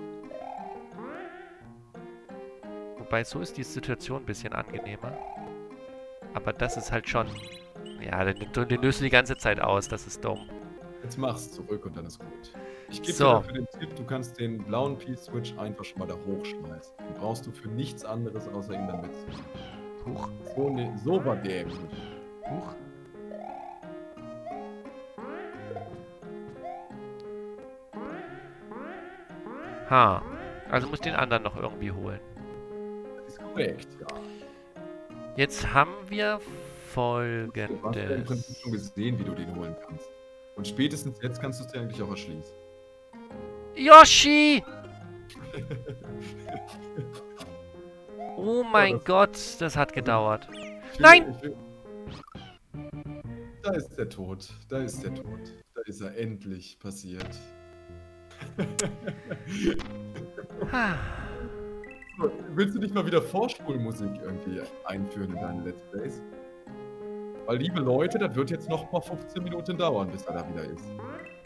Wobei, so ist die Situation ein bisschen angenehmer. Aber das ist halt schon... Ja, den, den löst du die ganze Zeit aus, das ist dumm. Jetzt mach's zurück und dann ist gut. Ich gebe so. dir dafür den Tipp, du kannst den blauen P-Switch einfach schon mal da hochschmeißen. Den brauchst du für nichts anderes, außer ihn damit zu Huch. So, ne, so war der eben. Huch. Ha, also muss ich den anderen noch irgendwie holen. Das ist korrekt, ja. Jetzt haben wir Folgendes. Du hast ja im Prinzip schon gesehen, wie du den holen kannst. Und spätestens jetzt kannst du es dir eigentlich auch erschließen. Yoshi! Oh mein ja, das Gott, das hat gedauert. Ich will, Nein! Ich will. Da ist der Tod, da ist der Tod. Da ist er endlich passiert. So, willst du nicht mal wieder Vorspulmusik irgendwie einführen in deinen Let's Plays? Weil, liebe Leute, das wird jetzt noch mal fünfzehn Minuten dauern, bis er da wieder ist.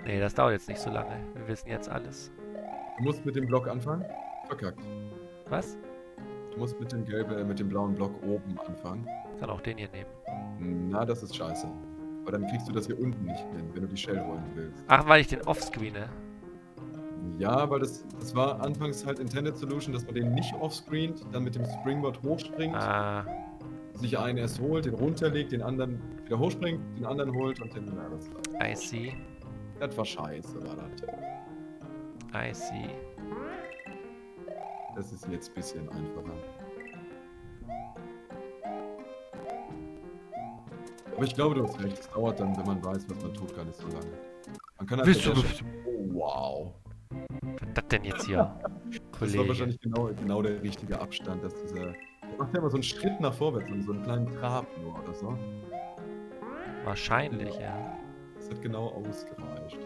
Nee, das dauert jetzt nicht so lange. Wir wissen jetzt alles. Du musst mit dem Block anfangen? Verkackt. Was? Du musst mit dem gelben, äh, mit dem blauen Block oben anfangen. Ich kann auch den hier nehmen. Na, das ist scheiße. Aber dann kriegst du das hier unten nicht hin, wenn du die Shell holen willst. Ach, weil ich den offscreene. Ja, weil das, das war anfangs halt Intended Solution, dass man den nicht offscreent, dann mit dem Springboard hochspringt, ah. sich einen erst holt, den runterlegt, den anderen wieder hochspringt, den anderen holt und den anderen I see. Das war scheiße, war das. I see. Das ist jetzt ein bisschen einfacher. Aber ich glaube, du hast recht, es dauert dann, wenn man weiß, was man tut, gar nicht so lange. Man kann halt du, oh, wow. Was denn jetzt hier? Das war wahrscheinlich genau, genau der richtige Abstand, dass dieser... Der macht ja immer so einen Schritt nach vorwärts, so einen kleinen Trab nur oder so. Wahrscheinlich, genau. Ja. Das hat genau ausgereicht.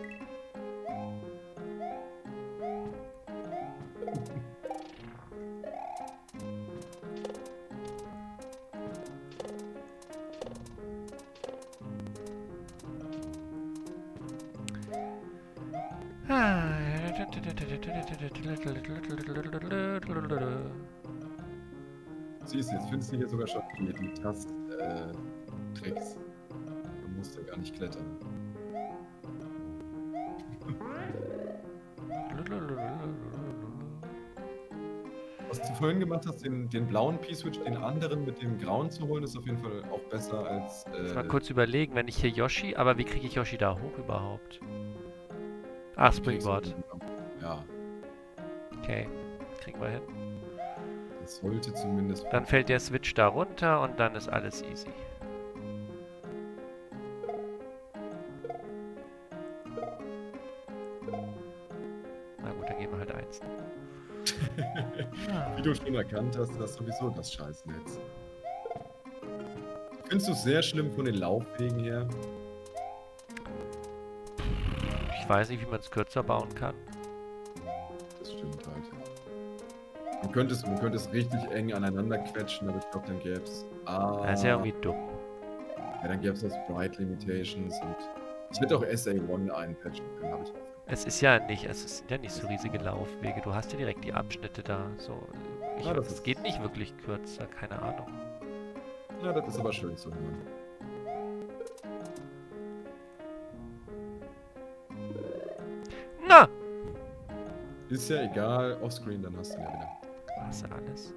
Siehst du, jetzt findest du hier sogar schon die Tast-Tricks. Äh, du musst ja gar nicht klettern. Was du vorhin gemacht hast, den, den blauen P-Switch, den anderen mit dem grauen zu holen, ist auf jeden Fall auch besser als... Äh, Lass mal kurz überlegen, wenn ich hier Yoshi... Aber wie kriege ich Yoshi da hoch überhaupt? Ah, Springboard. Ja. Okay, kriegen wir hin. Das sollte zumindest... Dann fällt der Switch da runter und dann ist alles easy. Na gut, dann gehen wir halt eins. Wie du schon erkannt hast, das ist sowieso das Scheißnetz. Findest du es sehr schlimm von den Laufwegen her? Ich weiß nicht, wie man es kürzer bauen kann. Das stimmt halt. Man könnte es, man könnte es richtig eng aneinander quetschen, aber ich glaube, dann gäbe es... Ah, das ist ja irgendwie dumm. Ja, dann gäbe es das Bright Limitations und... Ich hätte auch S A eins einpatchen können, habe ich auch. Es ist ja nicht, es sind ja nicht so riesige Laufwege. Du hast ja direkt die Abschnitte da. So, ich ja, weiß, das es geht nicht wirklich kürzer, keine Ahnung. Ja, das ist aber schön zu hören. Na! Ist ja egal, offscreen, dann hast du ja wieder. War's ja alles.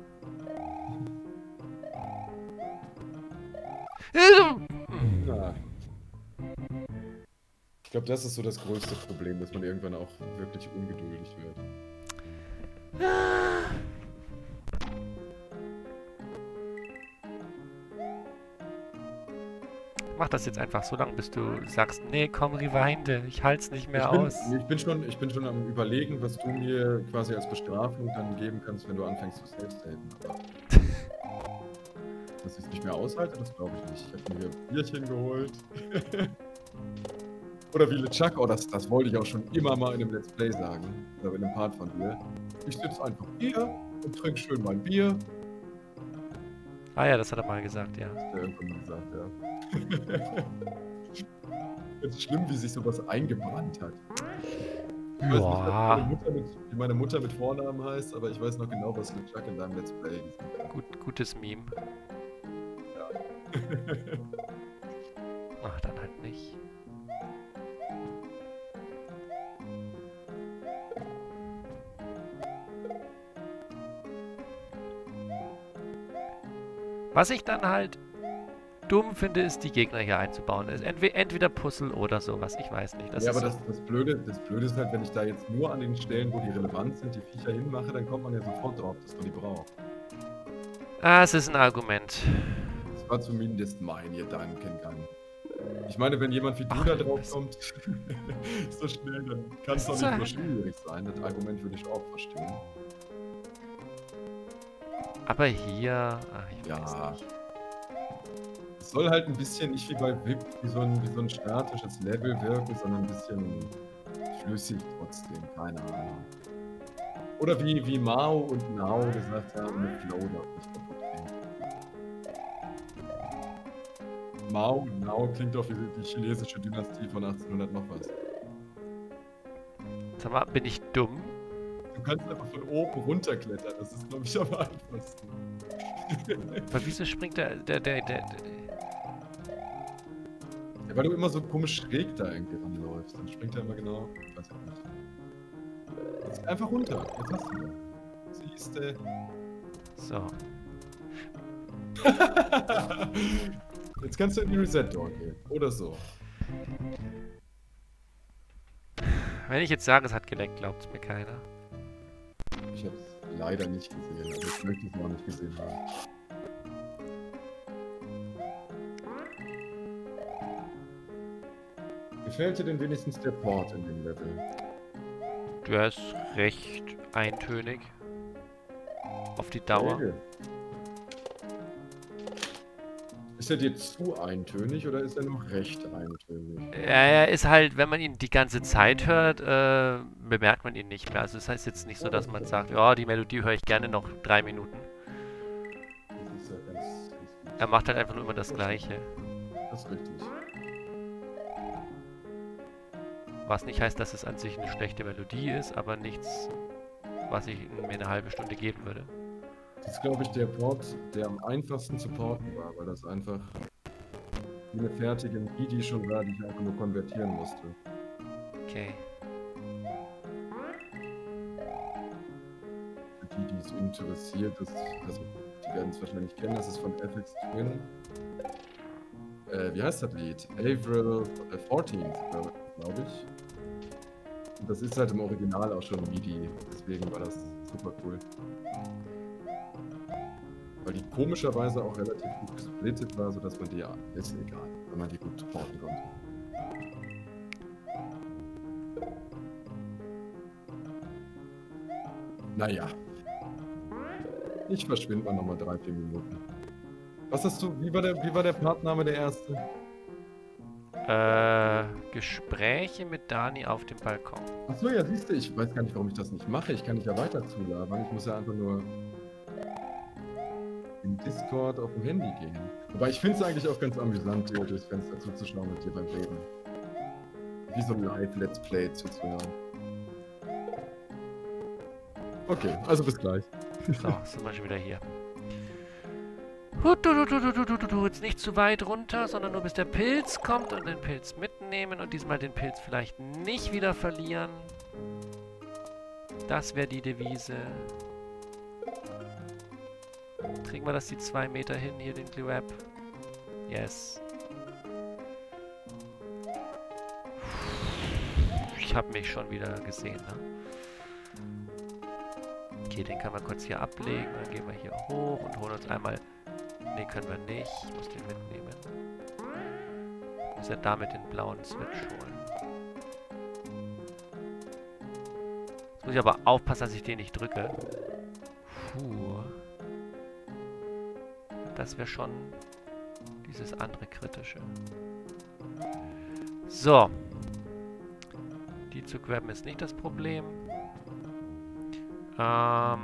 Ja. Ich glaube, das ist so das größte Problem, dass man irgendwann auch wirklich ungeduldig wird. Mach das jetzt einfach so lang, bis du sagst, nee, komm, rewinde, ich halt's nicht mehr ich bin, aus. Ich bin, schon, ich bin schon am Überlegen, was du mir quasi als Bestrafung dann geben kannst, wenn du anfängst zu selbsthelfen. Dass ich es nicht mehr aushalte, das glaube ich nicht. Ich habe mir ein Bierchen geholt. Oder wie LeChuck, oh, das, das wollte ich auch schon immer mal in einem Let's Play sagen. Oder in einem Part von dir. Ich sitze einfach hier und trinke schön mein Bier. Ah ja, das hat er mal gesagt, ja. Das hat er irgendwann mal gesagt, ja. Es ist schlimm, wie sich sowas eingebrannt hat. Ich weiß Boah. nicht, meine mit, wie meine Mutter mit Vornamen heißt, aber ich weiß noch genau, was LeChuck in deinem Let's Play gesagt hat. Gut, gutes Meme. Ja. Ach, dann halt nicht. Was ich dann halt dumm finde, ist, die Gegner hier einzubauen. Entweder, entweder Puzzle oder sowas, ich weiß nicht. Das ja, ist aber das, das, Blöde, das Blöde ist halt, wenn ich da jetzt nur an den Stellen, wo die relevant sind, die Viecher hinmache, dann kommt man ja sofort drauf, dass man die braucht. Ah, es ist ein Argument. Das war zumindest mein Gedankengang. Ich meine, wenn jemand wie du Ach, da drauf kommt, so schnell, dann kann es doch nicht so schwierig sein. Das Argument würde ich auch verstehen. Aber hier... Ach, ich weiß ja. nicht. Es soll halt ein bisschen nicht wie bei V I P wie so, ein, wie so ein statisches Level wirken, sondern ein bisschen flüssig trotzdem, keine Ahnung. Oder wie, wie Mao und Nao gesagt haben, mit Flow darf nicht kaputt gehen. Mao und Nao klingt doch wie die chinesische Dynastie von achtzehnhundert noch was. Sag mal, bin ich dumm? Du kannst einfach von oben runterklettern, das ist, glaube ich, am einfachsten. Aber wieso springt der, der, der, der, der... Ja, weil du immer so komisch schräg da irgendwie ranläufst, dann springt er immer genau... Ich weiß nicht. Jetzt einfach runter, jetzt hast du ihn. Siehst du. So. Jetzt kannst du in die Reset-Door gehen, oder so. Wenn ich jetzt sage, es hat geleckt, glaubt's mir keiner. Ich habe es leider nicht gesehen, aber ich möchte es noch nicht gesehen haben. Gefällt dir denn wenigstens der Port in dem Level? Der ist recht eintönig. Auf die Dauer. Hey. Ist er dir zu eintönig oder ist er noch recht eintönig? Ja, er ist halt, wenn man ihn die ganze Zeit hört, äh, bemerkt man ihn nicht mehr. Also das heißt jetzt nicht so, dass man sagt, ja, oh, die Melodie höre ich gerne noch drei Minuten. Das ist ja ganz, ganz gut. Er macht halt einfach nur immer das Gleiche. Das ist richtig. Was nicht heißt, dass es an sich eine schlechte Melodie ist, aber nichts, was ich mir eine halbe Stunde geben würde. Das ist, glaube ich, der Port, der am einfachsten zu porten war, weil das einfach eine fertige die, die schon war, die ich einfach nur konvertieren musste. Okay. Für die, die es interessiert, das, also die werden es wahrscheinlich kennen, das ist von Aphex Twin. Äh, wie heißt das Lied? April fourteenth, glaube ich. Und das ist halt im Original auch schon MIDI, deswegen war das super cool. Weil die komischerweise auch relativ gut gesplittet war, sodass man die, ja, ist egal, wenn man die gut porten konnte. Naja. Ich verschwinde mal nochmal drei, vier Minuten. Was hast du, wie war der, wie war der Partname der erste? Äh, Gespräche mit Dani auf dem Balkon. Achso, ja, siehst du, ich weiß gar nicht, warum ich das nicht mache. Ich kann nicht ja weiter zulabern. Ich muss ja einfach nur im Discord auf dem Handy gehen. Wobei ich finde es eigentlich auch ganz amüsant, dir durchs Fenster zuzuschauen mit dir beim Reden. Wie so ein Live-Let's Play zuzuhören. Okay, also bis gleich. So, sind wir schon wieder hier. Jetzt nicht zu weit runter, sondern nur bis der Pilz kommt und den Pilz mitnehmen und diesmal den Pilz vielleicht nicht wieder verlieren. Das wäre die Devise. Kriegen wir das die zwei Meter hin, hier den Glewap? Yes. Ich habe mich schon wieder gesehen, ne? Okay, den kann man kurz hier ablegen, dann gehen wir hier hoch und holen uns einmal... Ne, können wir nicht. Ich muss den mitnehmen. Ich muss ja damit den blauen Switch holen. Jetzt muss ich aber aufpassen, dass ich den nicht drücke. Puh. Das wäre schon dieses andere Kritische. So. Die zu grabben ist nicht das Problem. Ähm...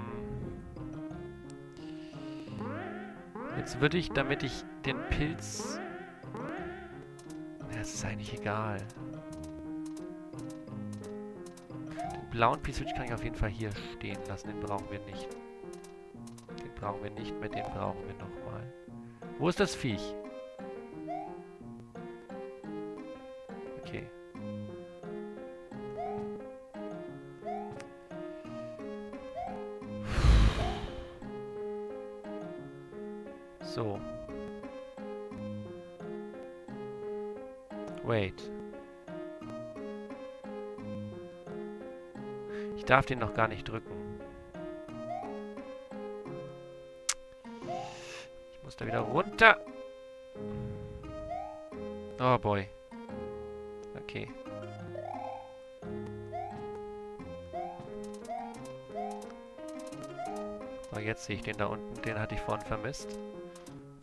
Jetzt würde ich, damit ich den Pilz... Das ist eigentlich egal. Den blauen P-Switch kann ich auf jeden Fall hier stehen lassen. Den brauchen wir nicht. Den brauchen wir nicht mehr, den brauchen wir nochmal. Wo ist das Viech? Okay. So. Wait. Ich darf den noch gar nicht drücken. Ich muss da wieder runter. Oh boy. Okay. Aber jetzt sehe ich den da unten. Den hatte ich vorhin vermisst.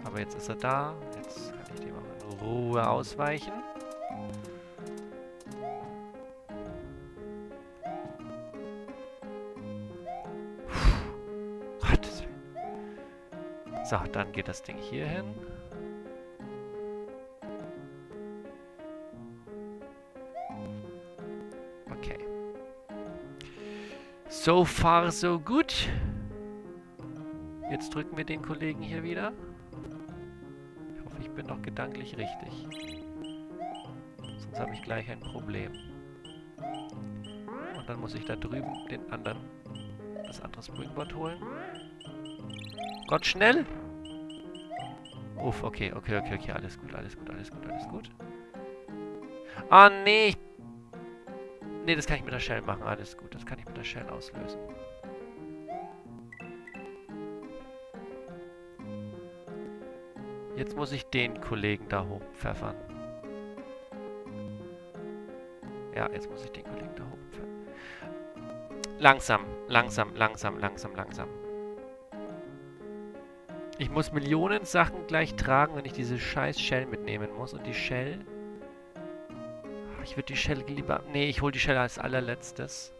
Aber jetzt ist er da. Jetzt kann ich dem auch in Ruhe ausweichen. Puh. Gottes Willen. So, dann geht das Ding hier hin. Okay. So far, so gut. Jetzt drücken wir den Kollegen hier wieder. Bin noch gedanklich richtig. Sonst habe ich gleich ein Problem. Und dann muss ich da drüben den anderen, das andere Springboard holen. Gott, schnell! Uff, okay, okay, okay, okay, alles gut, alles gut, alles gut, alles gut. Ah, nee! Nee, das kann ich mit der Shell machen, alles gut, das kann ich mit der Shell auslösen. Jetzt muss ich den Kollegen da hochpfeffern. Ja, jetzt muss ich den Kollegen da hochpfeffern. Langsam, langsam, langsam, langsam, langsam. Ich muss Millionen Sachen gleich tragen, wenn ich diese scheiß Shell mitnehmen muss. Und die Shell... Ich würde die Shell lieber... Nee, ich hole die Shell als allerletztes.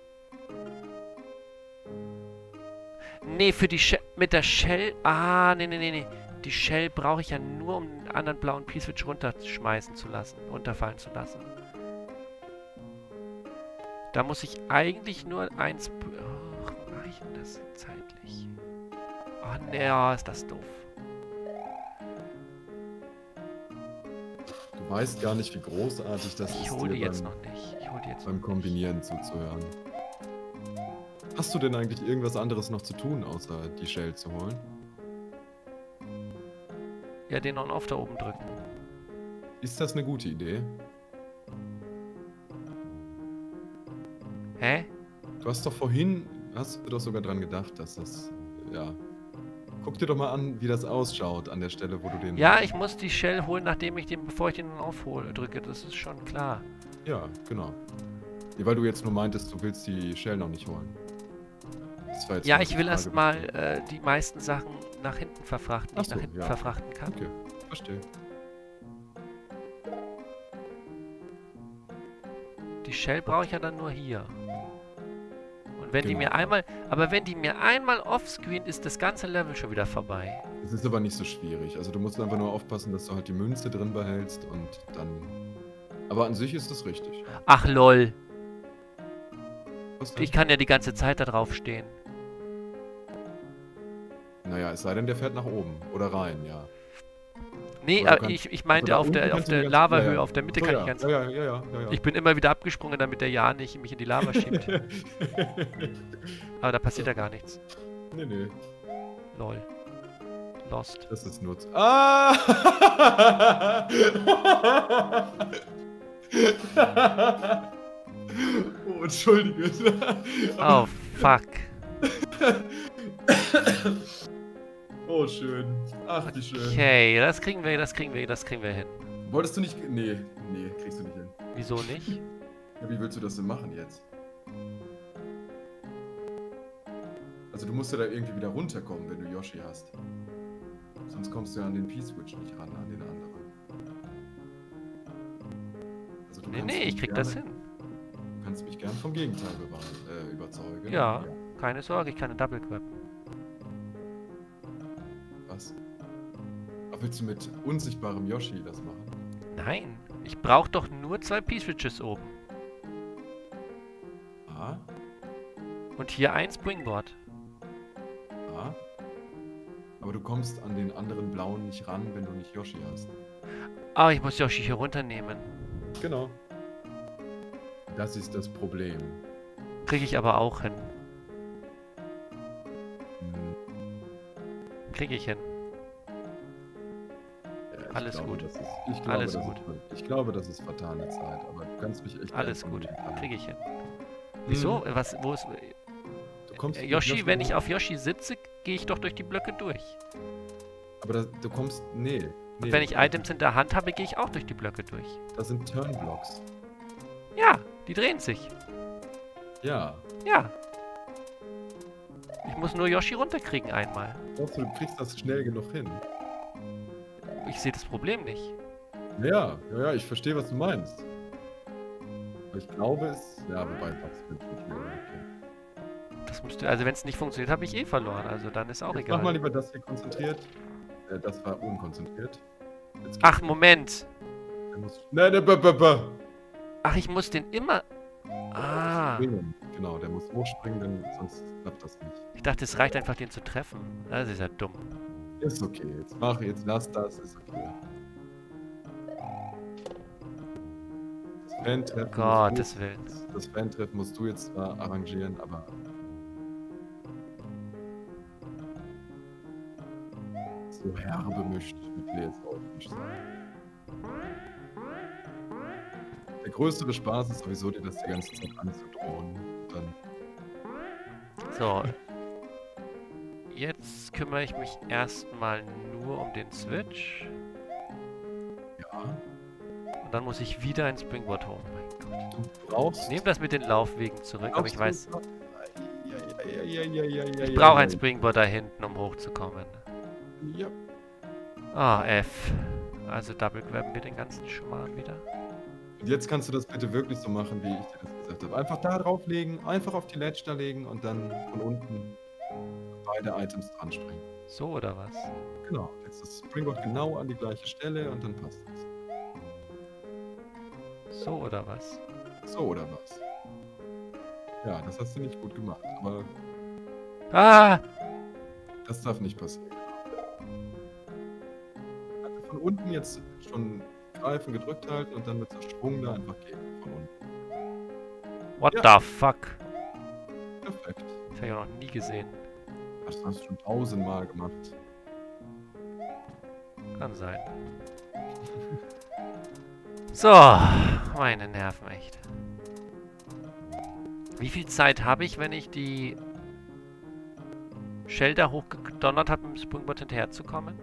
Nee, für die Shell... Mit der Shell... Ah, nee, nee, nee, nee. Die Shell brauche ich ja nur, um den anderen blauen P-Switch runterschmeißen zu lassen, runterfallen zu lassen. Da muss ich eigentlich nur eins... Ach, wie mache ich denn das zeitlich? Oh, ne, oh, ist das doof. weiß gar nicht, wie großartig das ist, dir jetzt beim, noch nicht. Ich hol dir jetzt beim Kombinieren zuzuhören. Hast du denn eigentlich irgendwas anderes noch zu tun, außer die Shell zu holen? Ja, den On-Off da oben drücken. Ist das eine gute Idee? Hä? Du hast doch vorhin, hast du doch sogar dran gedacht, dass das, ja... Guck dir doch mal an, wie das ausschaut an der Stelle, wo du den... Ja, ich muss die Shell holen, nachdem ich den, bevor ich den aufhole, drücke. Das ist schon klar. Ja, genau. Ja, weil du jetzt nur meintest, du willst die Shell noch nicht holen. Das war jetzt ja, ich will erstmal äh, die meisten Sachen nach hinten verfrachten, die ich so, nach hinten ja. verfrachten kann. Okay, verstehe. Die Shell brauche ich ja dann nur hier. Wenn genau. die mir einmal, aber wenn die mir einmal offscreen ist, das ganze Level schon wieder vorbei. Es ist aber nicht so schwierig. Also du musst einfach nur aufpassen, dass du halt die Münze drin behältst und dann... Aber an sich ist das richtig. Ach lol. Ich kann ja die ganze Zeit da drauf stehen. Naja, es sei denn, der fährt nach oben oder rein, ja. Nee, aber kannst, ich, ich meinte also auf der, auf der Lavahöhe, ja. auf der Mitte so, kann ja. ich ganz... Ja, ja, ja, ja, ja, ja. Ich bin immer wieder abgesprungen, damit der ja nicht mich in die Lava schiebt. Aber da passiert ja gar nichts. Nee, nee. Lol. Lost. Das ist nutz. Ah! Oh, entschuldige. Oh, fuck. Oh, schön. Ach, wie schön. Okay, das kriegen wir, das kriegen wir, das kriegen wir hin. Wolltest du nicht... Nee, nee, kriegst du nicht hin. Wieso nicht? Ja, wie willst du das denn machen jetzt? Also du musst ja da irgendwie wieder runterkommen, wenn du Yoshi hast. Sonst kommst du ja an den P-Switch nicht ran, an den anderen. Also, du nee, nee, ich krieg gerne, das hin. Du kannst mich gern vom Gegenteil über, äh, überzeugen. Ja, ja, keine Sorge, ich kann eine Double Grab. Willst du mit unsichtbarem Yoshi das machen? Nein, ich brauche doch nur zwei P-Switches oben. Ah. Und hier ein Springboard. Ah. Aber du kommst an den anderen blauen nicht ran, wenn du nicht Yoshi hast. Ah, ich muss Yoshi hier runternehmen. Genau. Das ist das Problem. Kriege ich aber auch hin. Hm. Kriege ich hin. Ich Alles glaube, gut. Ist, ich, glaube, Alles gut. Ist, ich glaube, das ist vertane Zeit, aber du kannst mich echt... Alles gut, kriege ich hin. Wieso? Hm. Was, wo ist... Du kommst Yoshi, Yoshi wenn ich auf Yoshi sitze, gehe ich doch durch die Blöcke durch. Aber das, du kommst... Nee, nee. Und wenn ich Items in der Hand habe, gehe ich auch durch die Blöcke durch. Das sind Turnblocks. Ja, die drehen sich. Ja. Ja. Ich muss nur Yoshi runterkriegen einmal. Glaubst du, du kriegst das schnell genug hin? Ich sehe das Problem nicht. Ja, ja, ja, ich verstehe, was du meinst. Ich glaube es... Ja, wobei, das wird nicht mehr okay. Das müsste... Also wenn es nicht funktioniert, habe ich eh verloren. Also dann ist auch jetzt egal. Mach mal lieber das hier konzentriert. Äh, das war unkonzentriert. Ach, Moment! Der muss, nein, der b -b -b. Ach, ich muss den immer... Ah! Genau, der muss hochspringen, denn sonst klappt das nicht. Ich dachte, es reicht einfach, den zu treffen. Das ist ja dumm. Ist okay, jetzt mach, jetzt lass das, ist okay. Das Fan-Treffen, oh Gott, das willst. Das Fan-Treffen musst du jetzt zwar arrangieren, aber... So herbe mischt mit mir jetzt auch nicht sein. Der größere Spaß ist sowieso, dir das die ganze Zeit anzudrohen. Dann... So. Jetzt kümmere ich mich erstmal nur um den Switch. Ja. Und dann muss ich wieder ein Springboard holen. Mein Gott. Du brauchst... Ich nehme das mit den Laufwegen zurück, aber ich weiß... Ja, ja, ja, ja, ja, ja, ich brauche ein Springboard da hinten, um hochzukommen. Ja. Ah, F. Also Double Grabben wir den ganzen Schmarrn wieder. Und jetzt kannst du das bitte wirklich so machen, wie ich dir das gesagt habe. Einfach da drauflegen, einfach auf die Ledge da legen und dann von unten... beide Items dran springen. So oder was? Genau, jetzt ist Springboard genau an die gleiche Stelle und dann passt es. So oder was? So oder was? Ja, das hast du nicht gut gemacht, aber... Ah! Das darf nicht passieren. Von unten jetzt schon Greifen gedrückt halten und dann mit so Schwung da einfach gehen von unten. What ja. the fuck? Perfekt. Das habe ich auch noch nie gesehen. Das hast du schon tausendmal gemacht. Kann sein. So, meine Nerven echt. Wie viel Zeit habe ich, wenn ich die Shelter hochgedonnert habe, mit dem Springboard hinterherzukommen?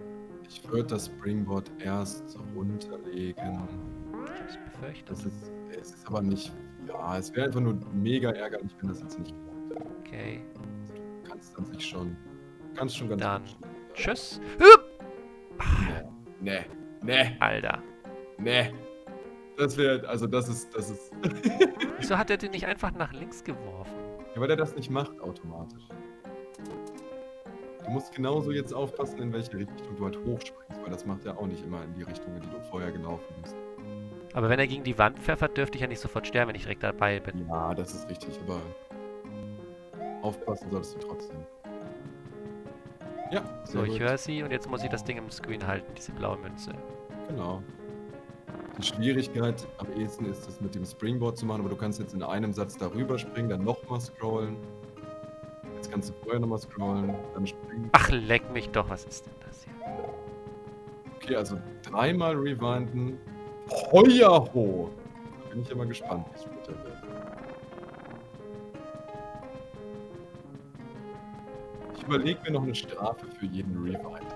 Ich würde das Springboard erst runterlegen. Ich hab's befürchtet. Das ist, es ist aber nicht... Ja, es wäre einfach nur mega ärgerlich, wenn das jetzt nicht klappt. Okay. Du kannst dann sich schon... Du kannst schon ganz dann gut. Tschüss. Nee, nee. Alter. Nee. Das wäre... Also das ist... Das ist Wieso hat er den nicht einfach nach links geworfen? Ja, weil er das nicht macht automatisch. Du musst genauso jetzt aufpassen, in welche Richtung du halt hochspringst, weil das macht er auch nicht immer in die Richtung, in die du vorher gelaufen bist. Aber wenn er gegen die Wand pfeffert, dürfte ich ja nicht sofort sterben, wenn ich direkt dabei bin. Ja, das ist richtig, aber aufpassen solltest du trotzdem. Ja, so, ich höre sie und jetzt muss ich das Ding im Screen halten, diese blaue Münze. Genau. Die Schwierigkeit am ehesten ist es, mit dem Springboard zu machen, aber du kannst jetzt in einem Satz darüber springen, dann nochmal scrollen. Jetzt kannst du vorher nochmal scrollen, dann springen. Ach, leck mich doch, was ist denn das hier? Okay, also dreimal rewinden. Heuerho! Da bin ich ja mal gespannt, wie es später wird. Ich überlege mir noch eine Strafe für jeden Rewind.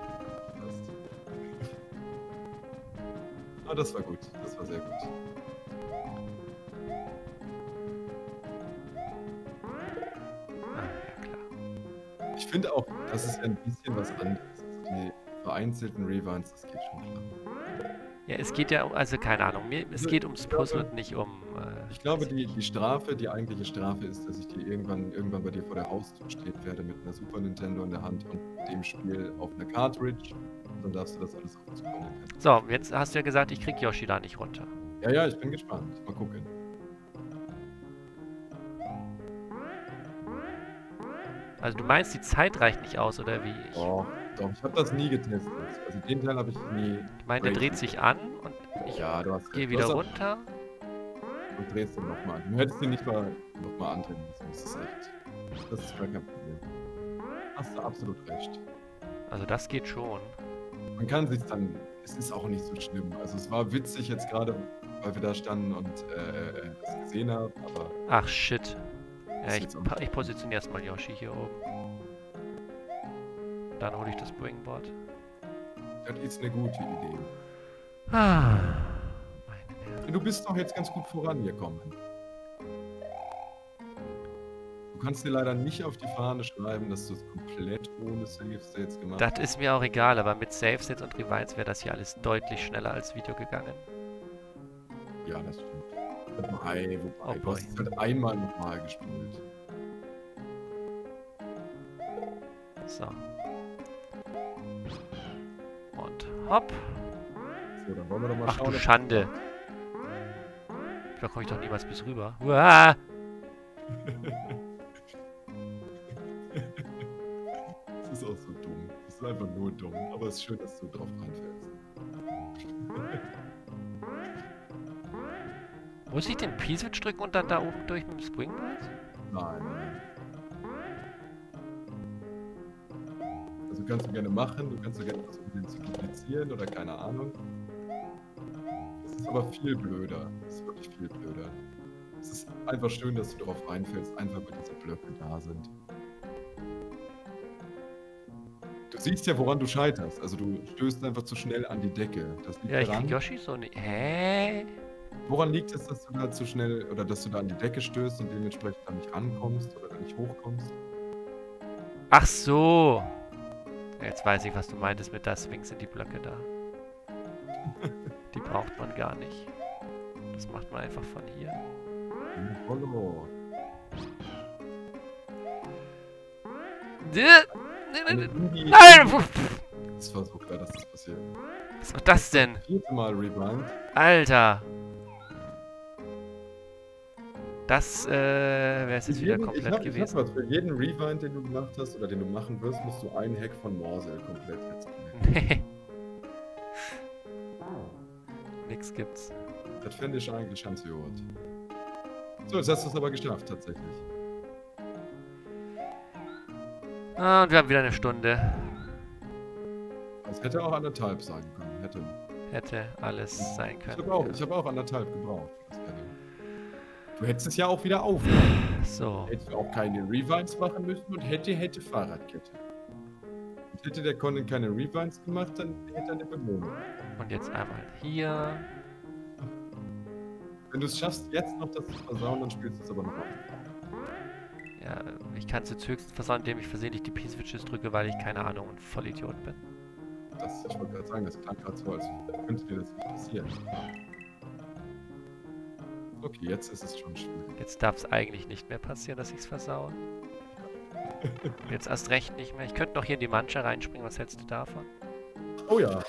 Ah, das war gut. Das war sehr gut. Ah, ja klar. Ich finde auch, das ist ein bisschen was anderes. Die vereinzelten Rewinds, das geht schon klar. Ja, es geht ja um, also keine Ahnung, mir, es geht ums Puzzle und nicht um... Äh, ich glaube, die, die Strafe, die eigentliche Strafe ist, dass ich dir irgendwann, irgendwann bei dir vor der Haustür stehen werde mit einer Super Nintendo in der Hand und dem Spiel auf einer Cartridge. Dann darfst du das alles auf uns kommen. So, jetzt hast du ja gesagt, ich krieg Yoshi da nicht runter. Ja, ja, ich bin gespannt. Mal gucken. Also du meinst, die Zeit reicht nicht aus, oder wie? Doch, doch, ich habe das nie getestet. Also den Teil habe ich nie... Ich meine, der dreht sich an und ich ja, gehe wieder runter. Und drehst ihn nochmal an. Du hättest ihn nicht mal nochmal andrehen müssen. Das ist echt... Das ist gar kein Problem. Hast du absolut recht. Also das geht schon. Man kann sich dann, es ist auch nicht so schlimm. Also es war witzig jetzt gerade, weil wir da standen und äh, das gesehen haben, aber... Ach shit. Ja, ich, ich positioniere erstmal Yoshi hier oben. Dann hole ich das Springboard. Das ist eine gute Idee. Ah, meine Nerven. Du bist doch jetzt ganz gut vorangekommen. Du kannst dir leider nicht auf die Fahne schreiben, dass du es komplett ohne Save States gemacht hast. Das ist mir auch egal, aber mit Save States und Rewinds wäre das hier alles deutlich schneller als Video gegangen. Ja, das stimmt. Wobei, wobei, du hast es halt einmal nochmal gespielt. So. Und hopp. So, dann wollen wir doch mal Ach schauen, du Schande. Da komme ich doch niemals bis rüber. Uah! Das ist auch so dumm. Das ist einfach nur dumm. Aber es ist schön, dass du drauf reinfällst. Muss ich den P-Switch drücken und dann da oben durch mit dem Springboard? Nein. Also kannst du gerne machen. Du kannst du gerne versuchen, den zu duplizieren oder keine Ahnung. Das ist aber viel blöder. Das ist wirklich viel blöder. Es ist einfach schön, dass du drauf reinfällst, einfach weil diese Blöcke da sind. Du siehst ja, woran du scheiterst. Also du stößt einfach zu schnell an die Decke. Das liegt ja, ich daran, krieg Yoshi so nicht. Hä? Woran liegt es, dass du da zu schnell oder dass du da an die Decke stößt und dementsprechend da nicht rankommst oder da nicht hochkommst? Ach so. Jetzt weiß ich, was du meintest mit da swingst in die Blöcke da. Die braucht man gar nicht. Das macht man einfach von hier. Hallo. Nein! Das war so klar, dass das passiert. Was war das denn? Vierte Mal Rebound. Alter! Das, äh, wäre es jetzt jeden, wieder komplett ich hab, gewesen. Ich hab was. Für jeden Rewind, den du gemacht hast oder den du machen wirst, musst du einen Hack von Morsell komplett jetzt. Nee. Aphex gibt's. Das fände ich eigentlich ganz gut. So, jetzt hast du es aber geschafft, tatsächlich. Ah, und wir haben wieder eine Stunde. Es hätte auch anderthalb sein können. Hätte. Hätte alles sein können. Ich habe auch, ja. hab auch anderthalb gebraucht. Du hättest es ja auch wieder auf. So. Hättest du auch keine Rewinds machen müssen und hätte, hätte Fahrradkette. Und hätte der Conan keine Rewinds gemacht, dann hätte er eine Belohnung. Und jetzt einmal hier. Wenn du es schaffst, jetzt noch das zu versauen, dann spielst du es aber noch auf. Ja, ich kann es jetzt höchstens versauen, indem ich versehentlich die P-Switches drücke, weil ich keine Ahnung und Vollidiot bin. Das, ich wollte gerade sagen, das klang gerade so, als könnte dir das nicht passieren. Okay, jetzt ist es schon schwierig. Jetzt darf es eigentlich nicht mehr passieren, dass ich es versaue. Jetzt erst recht nicht mehr. Ich könnte noch hier in die Manche reinspringen, was hältst du davon? Oh ja.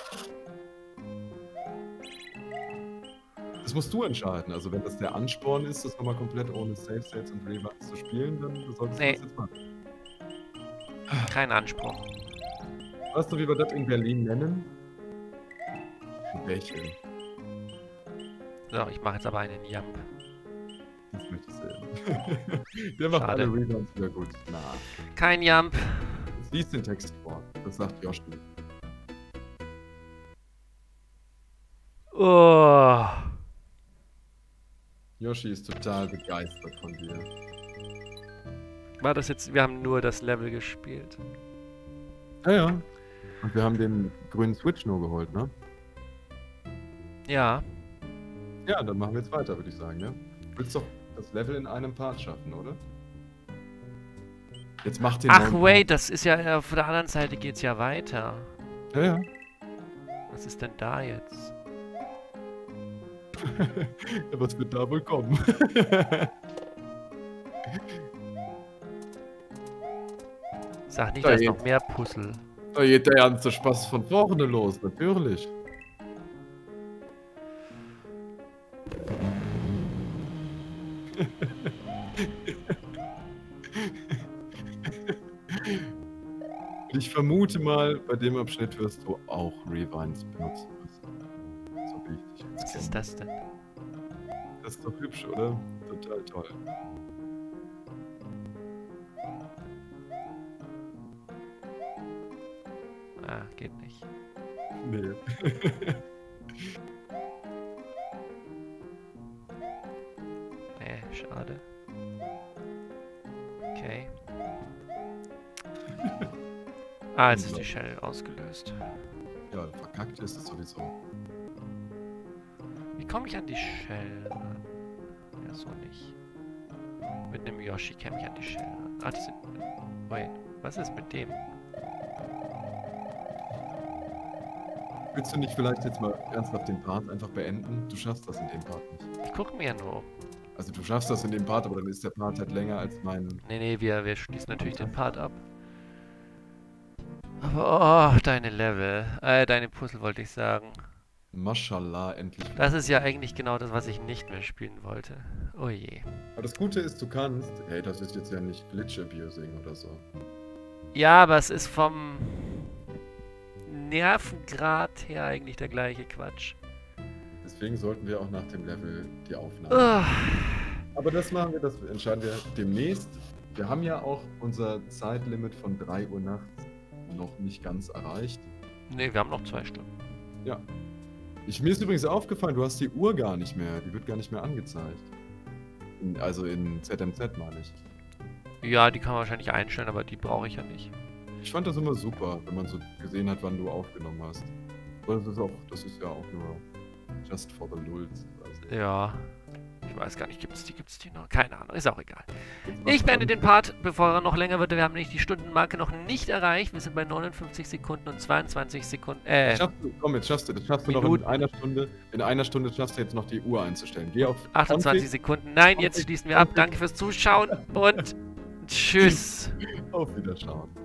Das musst du entscheiden. Also wenn das der Ansporn ist, das nochmal komplett ohne Safe States und Rewards zu spielen, dann solltest nee. du das jetzt machen. Kein Ansporn. Weißt du, wie wir das in Berlin nennen? Welche? So, ich mache jetzt aber einen Jump. Das möchte ich sehen. Der macht Schade. alle Rebounds wieder gut. Na. Kein Jump. Du liest den Text vor. Das sagt Josh nicht. Oh. Yoshi ist total begeistert von dir. War das jetzt... Wir haben nur das Level gespielt. Ja, ja. Und wir haben den grünen Switch nur geholt, ne? Ja. Ja, dann machen wir jetzt weiter, würde ich sagen, ne? Du willst doch das Level in einem Part schaffen, oder? Jetzt mach den... Ach, wait, das ist ja... Auf der anderen Seite geht's ja weiter. Ja, ja. Was ist denn da jetzt? Ja, was wird da wohl kommen? Sag nicht, da dass geht. noch mehr Puzzle. Da geht der ganze Spaß von vorne los, natürlich. Ich vermute mal, bei dem Abschnitt wirst du auch Rewinds benutzen müssen. So wie ich dich jetzt kenne. Was ist das denn? Das ist doch hübsch, oder? Total toll. Ah, geht nicht. Nee. Nee, schade. Okay. Ah, jetzt ist die Shell ausgelöst. Ja, verkackt ist es sowieso. Wie komme ich an die Shell ran? Ja, so nicht. Mit einem Yoshi käme ich an die Shell ran. Ah, das sind... Wait, was ist mit dem? Willst du nicht vielleicht jetzt mal ernsthaft den Part einfach beenden? Du schaffst das in dem Part nicht. Ich guck mir ja nur. Also du schaffst das in dem Part, aber dann ist der Part halt länger als mein... Nee, nee, wir, wir schließen natürlich den Part ab. Oh, deine Level. Äh, deine Puzzle wollte ich sagen. Mashallah, endlich. Das ist ja eigentlich genau das, was ich nicht mehr spielen wollte. Oh je. Aber das Gute ist, du kannst... Hey, das ist jetzt ja nicht Glitch-Abusing oder so. Ja, aber es ist vom Nervengrad her eigentlich der gleiche Quatsch. Deswegen sollten wir auch nach dem Level die Aufnahme... Oh. Aber das machen wir, das entscheiden wir demnächst. Wir haben ja auch unser Zeitlimit von drei Uhr nachts noch nicht ganz erreicht. Ne, wir haben noch zwei Stunden. Ja. Ich, mir ist übrigens aufgefallen, du hast die Uhr gar nicht mehr. Die wird gar nicht mehr angezeigt. In, also in Z M Z meine ich. Ja, die kann man wahrscheinlich einstellen, aber die brauche ich ja nicht. Ich fand das immer super, wenn man so gesehen hat, wann du aufgenommen hast. Aber das ist, auch, das ist ja auch nur just for the lulz. Also. Ja. Ich weiß gar nicht, gibt es die, gibt es die noch? Keine Ahnung, ist auch egal. Ich beende den Part, bevor er noch länger wird. Wir haben nämlich die Stundenmarke noch nicht erreicht. Wir sind bei neunundfünfzig Sekunden und zweiundzwanzig Sekunden. Äh, schaffst du, komm, jetzt schaffst du das. Schaffst Minuten. du noch in einer Stunde. In einer Stunde schaffst du jetzt noch die Uhr einzustellen. Geh auf achtundzwanzig Sekunden. Nein, jetzt schließen wir ab. Danke fürs Zuschauen und tschüss. Auf Wiedersehen.